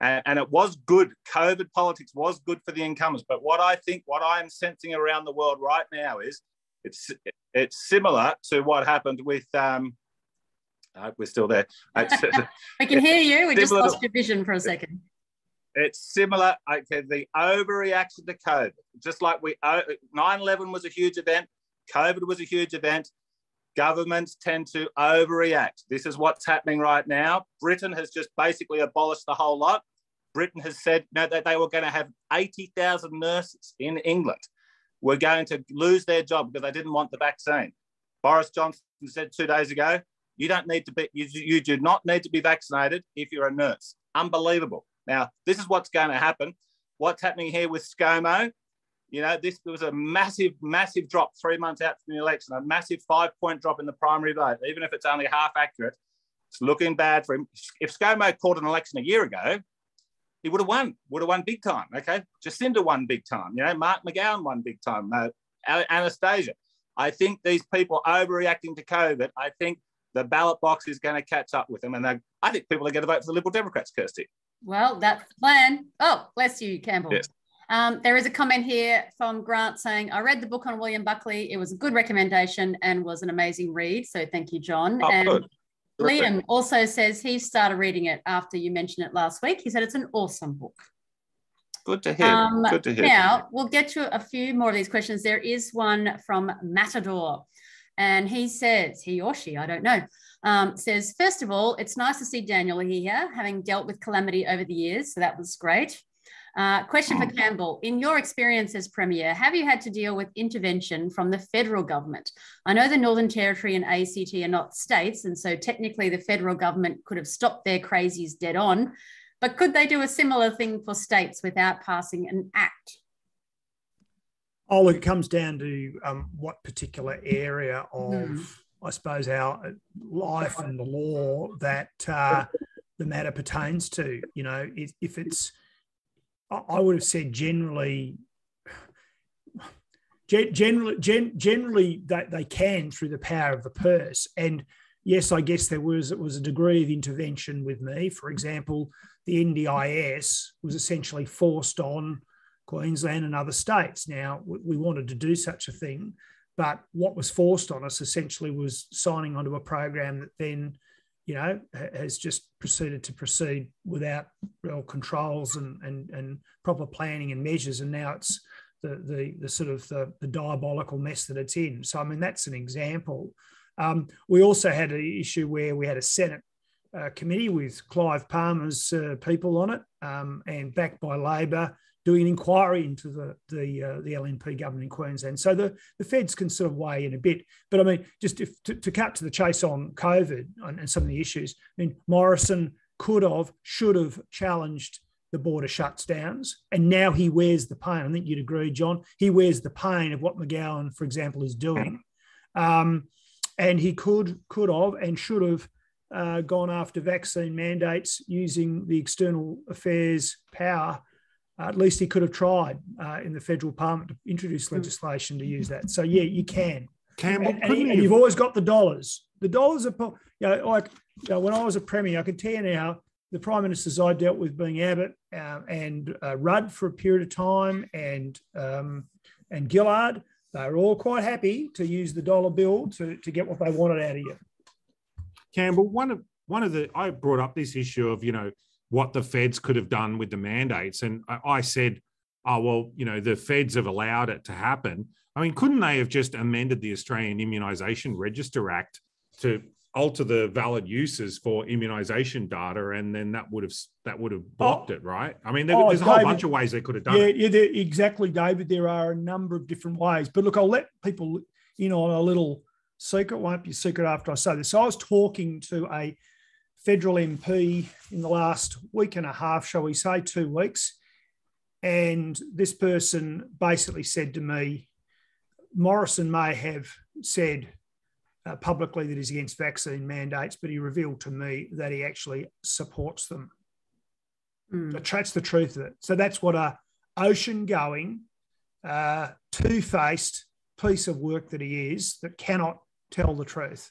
and, and it was good. COVID politics was good for the incumbents, but what I think, what I'm sensing around the world right now is it's, it's similar to what happened with, um, I hope we're still there. We can hear you. We just lost your vision for a second. It's similar. Okay, the overreaction to COVID. Just like we, nine eleven was a huge event. COVID was a huge event. Governments tend to overreact. This is what's happening right now. Britain has just basically abolished the whole lot. Britain has said no, that they were going to have eighty thousand nurses in England. We're going to lose their job because they didn't want the vaccine. Boris Johnson said two days ago, You don't need to be, you, you do not need to be vaccinated if you're a nurse. Unbelievable. Now, this is what's going to happen. What's happening here with ScoMo, you know, this there was a massive, massive drop three months out from the election, a massive five-point drop in the primary vote, even if it's only half accurate. It's looking bad for him. If ScoMo caught an election a year ago, he would have won, would have won big time, okay? Jacinda won big time, you know, Mark McGowan won big time, uh, Anastasia. I think these people overreacting to COVID, I think the ballot box is going to catch up with them. And they, I think people are going to vote for the Liberal Democrats, Kirsty. Well, that's the plan. Oh, bless you, Campbell. Yes. Um, there is a comment here from Grant saying, I read the book on William Buckley. It was a good recommendation and was an amazing read. So thank you, John. Oh, and good. Liam also says he started reading it after you mentioned it last week. He said it's an awesome book. Good to hear. Um, good to hear. Now, we'll get to a few more of these questions. There is one from Matador. And he says, he or she, I don't know, um, says, first of all, it's nice to see Daniel here, having dealt with Calamity over the years. So that was great. Uh, question for Campbell. In your experience as Premier, have you had to deal with intervention from the federal government? I know the Northern Territory and A C T are not states, and so technically the federal government could have stopped their crazies dead on, but could they do a similar thing for states without passing an act? Oh, look, it comes down to um, what particular area of, mm. I suppose, our life and the law that uh, the matter pertains to. You know, if, if it's, I would have said generally, generally, generally they, they can through the power of the purse. And yes, I guess there was it was a degree of intervention with me. For example, the N D I S was essentially forced on Queensland and other states. Now, we wanted to do such a thing, but what was forced on us essentially was signing onto a program that then, you know, has just proceeded to proceed without real controls and and, and proper planning and measures, and now it's the the, the sort of the, the diabolical mess that it's in. So, I mean, that's an example. Um, we also had an issue where we had a Senate uh, committee with Clive Palmer's uh, people on it, um, and backed by Labor, doing an inquiry into the the, uh, the L N P government in Queensland. So the, the feds can sort of weigh in a bit. But I mean, just if, to, to cut to the chase on COVID and, and some of the issues, I mean, Morrison could have, should have challenged the border shutsdowns, and now he wears the pain. I think you'd agree, John, he wears the pain of what McGowan, for example, is doing. Um, and he could, could have and should have uh, gone after vaccine mandates using the external affairs power. Uh, at least he could have tried uh, in the federal parliament to introduce legislation to use that. So, yeah, you can. Campbell, and, and, you, and you've always got the dollars. The dollars are, you know, like you know, when I was a Premier, I can tell you now, the Prime Ministers I dealt with being Abbott uh, and uh, Rudd for a period of time and, um, and Gillard, they were all quite happy to use the dollar bill to, to get what they wanted out of you. Campbell, one of, one of the, I brought up this issue of, you know, what the feds could have done with the mandates. And I said, oh, well, you know, the feds have allowed it to happen. I mean, couldn't they have just amended the Australian Immunisation Register Act to alter the valid uses for immunisation data, and then that would have that would have blocked oh, it, right? I mean, there, oh, there's a whole David, bunch of ways they could have done yeah, it. Yeah, there, exactly, David. There are a number of different ways. But look, I'll let people in on a little secret. Won't be secret after I say this. So I was talking to a federal M P in the last week and a half, shall we say, two weeks. And this person basically said to me, Morrison may have said uh, publicly that he's against vaccine mandates, but he revealed to me that he actually supports them. Mm. That's the truth of it. So that's what a ocean-going, uh, two-faced piece of work that he is, that cannot tell the truth.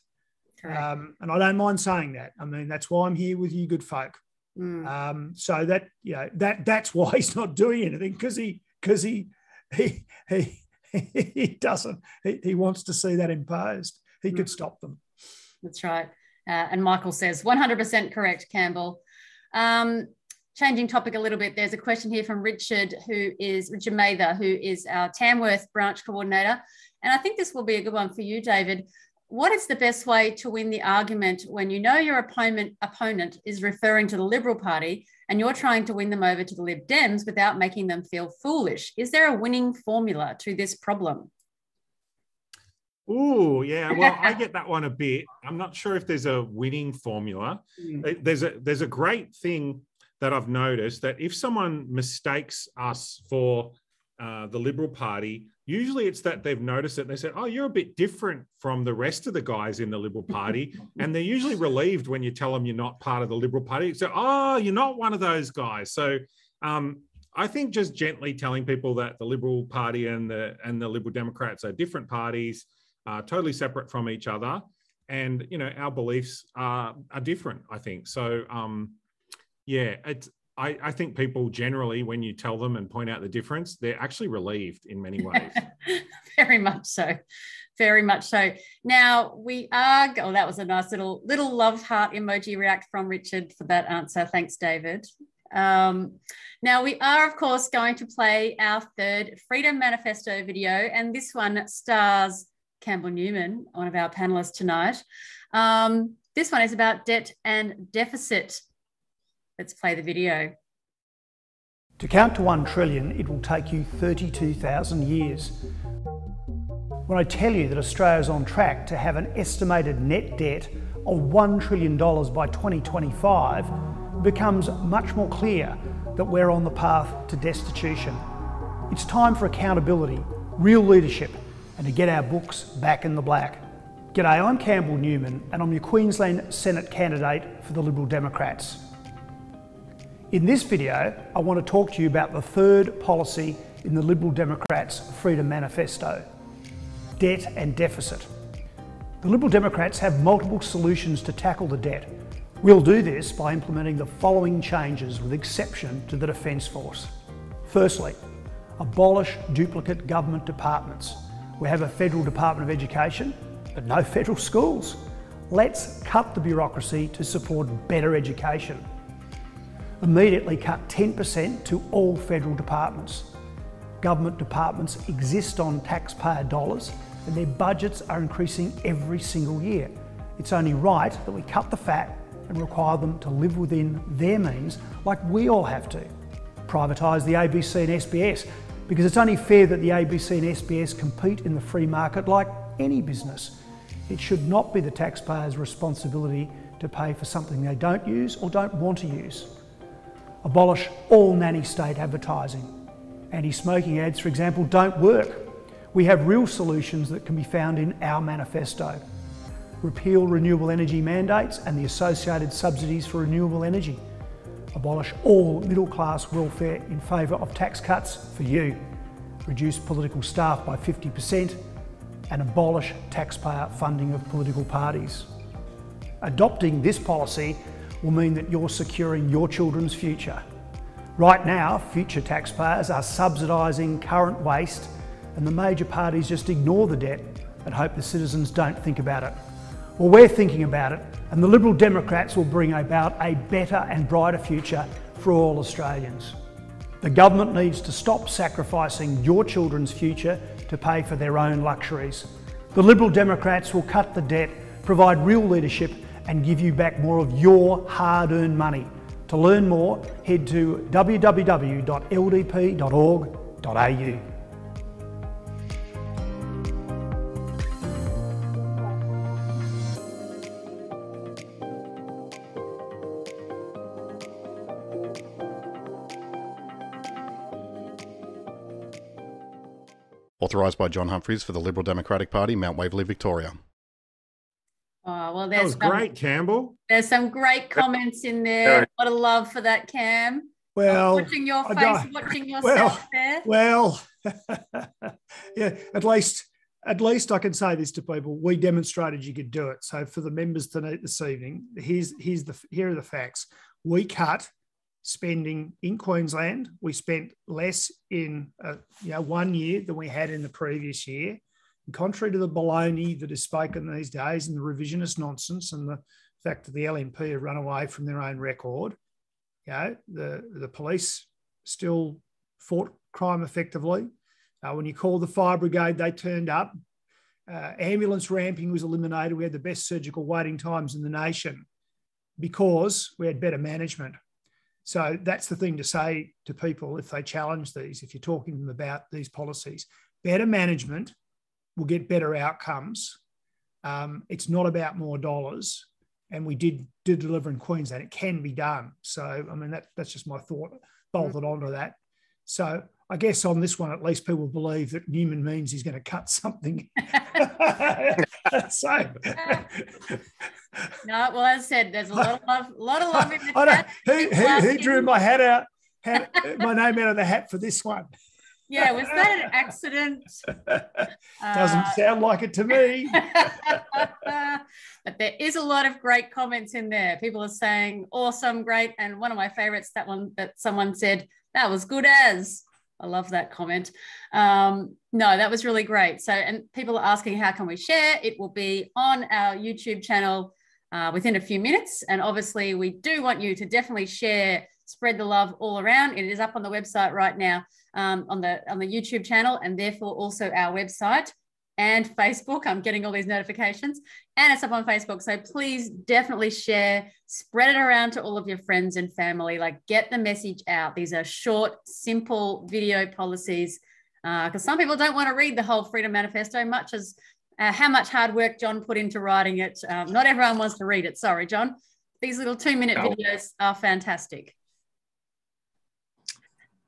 Um, and I don't mind saying that. I mean, that's why I'm here with you good folk. Mm. Um, so that, you know, that that's why he's not doing anything, because he because he he he he doesn't he, he wants to see that imposed. He mm. could stop them. That's right. Uh, and Michael says one hundred percent correct, Campbell. Um, Changing topic a little bit, there's a question here from Richard, who is Richard Mather, who is our Tamworth branch coordinator, and I think this will be a good one for you, David. What is the best way to win the argument when you know your opponent opponent is referring to the Liberal Party and you're trying to win them over to the Lib Dems without making them feel foolish? Is there a winning formula to this problem? Oh, yeah. Well, I get that one a bit. I'm not sure if there's a winning formula. Mm. There's a, there's a great thing that I've noticed, that if someone mistakes us for uh, the Liberal Party, usually it's that they've noticed it and they said, oh, you're a bit different from the rest of the guys in the Liberal Party. And they're usually relieved when you tell them you're not part of the Liberal Party. So, oh, you're not one of those guys. So um, I think just gently telling people that the Liberal Party and the, and the Liberal Democrats are different parties, uh, totally separate from each other. And, you know, our beliefs are, are different, I think. So, um, yeah, it's, I, I think people generally, when you tell them and point out the difference, they're actually relieved in many ways. Very much so. Very much so. Now we are, oh, that was a nice little, little love heart emoji react from Richard for that answer. Thanks, David. Um, now we are, of course, going to play our third Freedom Manifesto video, and this one stars Campbell Newman, one of our panellists tonight. Um, this one is about debt and deficit. Let's play the video. To count to one trillion, it will take you thirty-two thousand years. When I tell you that Australia is on track to have an estimated net debt of one trillion dollars by twenty twenty-five, it becomes much more clear that we're on the path to destitution. It's time for accountability, real leadership, and to get our books back in the black. G'day, I'm Campbell Newman, and I'm your Queensland Senate candidate for the Liberal Democrats. In this video, I want to talk to you about the third policy in the Liberal Democrats' Freedom Manifesto, debt and deficit. The Liberal Democrats have multiple solutions to tackle the debt. We'll do this by implementing the following changes with exception to the Defence Force. Firstly, abolish duplicate government departments. We have a federal Department of Education, but no federal schools. Let's cut the bureaucracy to support better education. Immediately cut ten percent to all federal departments. Government departments exist on taxpayer dollars and their budgets are increasing every single year. It's only right that we cut the fat and require them to live within their means like we all have to. Privatise the A B C and S B S, because it's only fair that the A B C and S B S compete in the free market like any business. It should not be the taxpayer's responsibility to pay for something they don't use or don't want to use. Abolish all nanny state advertising. Anti-smoking ads, for example, don't work. We have real solutions that can be found in our manifesto. Repeal renewable energy mandates and the associated subsidies for renewable energy. Abolish all middle-class welfare in favour of tax cuts for you. Reduce political staff by fifty percent and abolish taxpayer funding of political parties. Adopting this policy will mean that you're securing your children's future. Right now, future taxpayers are subsidising current waste and the major parties just ignore the debt and hope the citizens don't think about it. Well, we're thinking about it, and the Liberal Democrats will bring about a better and brighter future for all Australians. The government needs to stop sacrificing your children's future to pay for their own luxuries. The Liberal Democrats will cut the debt, provide real leadership, and give you back more of your hard-earned money. To learn more, head to w w w dot l d p dot org dot a u. Authorised by John Humphreys for the Liberal Democratic Party, Mount Waverley, Victoria. Oh, well, that was some, great, Campbell. There's some great comments in there. What a love for that, Cam. Well, watching your face, watching yourself well, there. Well, yeah, at least, at least I can say this to people. We demonstrated you could do it. So for the members tonight this evening, here's, here's the, here are the facts. We cut spending in Queensland. We spent less in uh, you know, one year than we had in the previous year. And contrary to the baloney that is spoken these days and the revisionist nonsense and the fact that the L N P have run away from their own record, you know, the, the police still fought crime effectively. Uh, when you called the fire brigade, they turned up. Uh, ambulance ramping was eliminated. We had the best surgical waiting times in the nation because we had better management. So that's the thing to say to people if they challenge these, if you're talking to them about these policies. Better management will get better outcomes. Um, it's not about more dollars. And we did, did deliver in Queensland. It can be done. So, I mean, that, that's just my thought bolted onto that. So I guess on this one, at least people believe that Newman means he's going to cut something. So... No, well, as I said, there's a lot of love, lot of love in the chat. Who, who, who drew my hat out, hat, my name out of the hat for this one? Yeah, was that an accident? Doesn't uh, sound like it to me. But there is a lot of great comments in there. People are saying, awesome, great. And one of my favourites, that one that someone said, that was good as. I love that comment. Um, no, that was really great. So, and people are asking, how can we share? It will be on our YouTube channel Uh, within a few minutes. And obviously we do want you to definitely share, spread the love all around. It is up on the website right now, um, on the on the YouTube channel, and therefore also our website. and Facebook. I'm getting all these notifications, and it's up on Facebook. So please definitely share, spread it around to all of your friends and family, like get the message out. These are short, simple video policies because uh, some people don't want to read the whole Freedom Manifesto, much as uh, how much hard work John put into writing it. Um, not everyone wants to read it. Sorry, John. These little two-minute oh. videos are fantastic.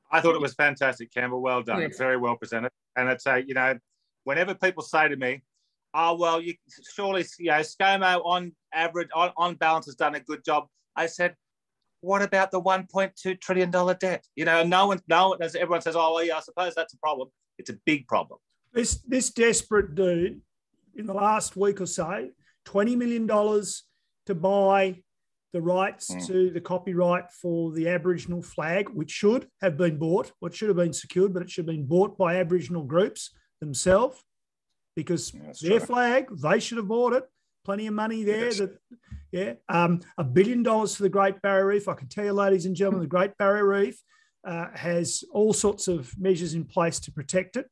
I thought it was fantastic, Campbell. Well done. Good. Very well presented. And it's a, you know, whenever people say to me, oh, well, you surely, you know, ScoMo on average, on, on balance has done a good job. I said, what about the one point two trillion dollars debt? You know, no one, no one, everyone says, oh, well, yeah, I suppose that's a problem. It's a big problem. This, this desperate dude, in the last week or so, twenty million dollars to buy the rights mm. to the copyright for the Aboriginal flag, which should have been bought, what should have been secured, but it should have been bought by Aboriginal groups themselves, because yeah, their true. flag, they should have bought it. Plenty of money there. Yes. That, yeah, um, a billion dollars for the Great Barrier Reef. I can tell you, ladies and gentlemen, the Great Barrier Reef uh, has all sorts of measures in place to protect it.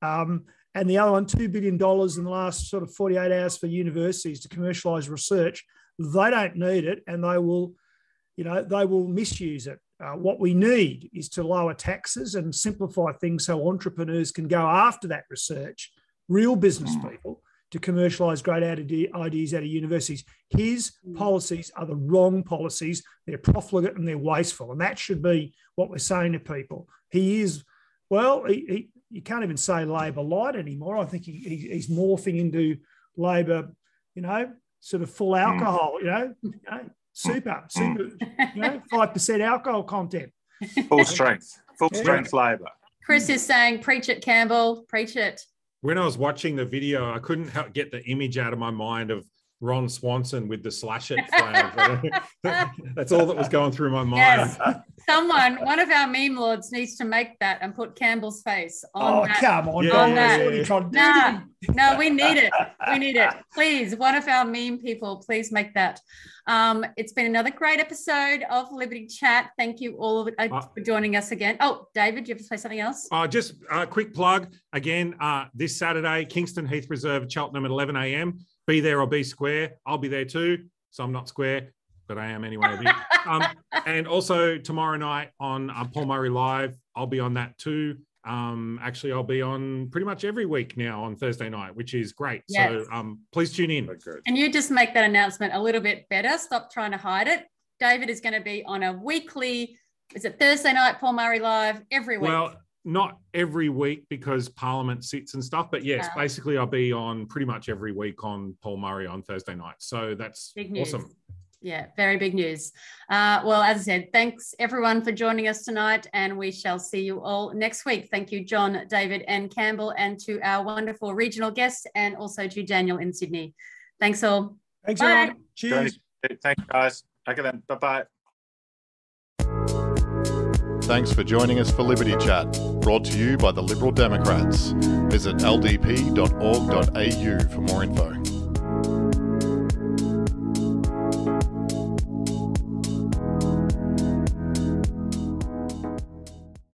Um, and the other one, two billion dollars in the last sort of forty-eight hours for universities to commercialise research. They don't need it, and they will, you know, they will misuse it. Uh, what we need is to lower taxes and simplify things so entrepreneurs can go after that research, real business people, to commercialise great ideas out of universities. His policies are the wrong policies. They're profligate and they're wasteful, and that should be what we're saying to people. He is, well, he, he, you can't even say Labor light anymore. I think he, he, he's morphing into Labor, you know, sort of full alcohol, you know, you know super, super, you know, five percent alcohol content. Full strength, full yeah. strength Labor. Chris is saying, preach it, Campbell, preach it. When I was watching the video, I couldn't help get the image out of my mind of Ron Swanson with the slash it flag. That's all that was going through my mind. Yes. Someone, one of our meme lords needs to make that and put Campbell's face on oh, that. Oh, come on. Yeah, on yeah, that. Yeah, yeah. No, no, we need it. We need it. Please, one of our meme people, please make that. Um, it's been another great episode of Liberty Chat. Thank you all for uh, joining us again. Oh, David, you have to say something else? Uh, just a quick plug. Again, uh, this Saturday, Kingston Heath Reserve, Cheltenham at eleven a m Be there or be square. I'll be there too. So I'm not square, but I am anyway. um, and also tomorrow night on uh, Paul Murray Live, I'll be on that too. Um, actually, I'll be on pretty much every week now on Thursday night, which is great. Yes. So um, please tune in. And you just make that announcement a little bit better. Stop trying to hide it. David is going to be on a weekly, is it Thursday night, Paul Murray Live, every week? Well, not every week because Parliament sits and stuff, but yes, wow. basically I'll be on pretty much every week on Paul Murray on Thursday night. So that's awesome. Yeah, very big news. Uh, well, as I said, thanks everyone for joining us tonight, and we shall see you all next week. Thank you, John, David and Campbell, and to our wonderful regional guests, and also to Daniel in Sydney. Thanks all. Thanks, bye. Everyone. Cheers. Thanks, guys. Okay then. Bye-bye. Thanks for joining us for Liberty Chat, brought to you by the Liberal Democrats. Visit l d p dot org dot a u for more info.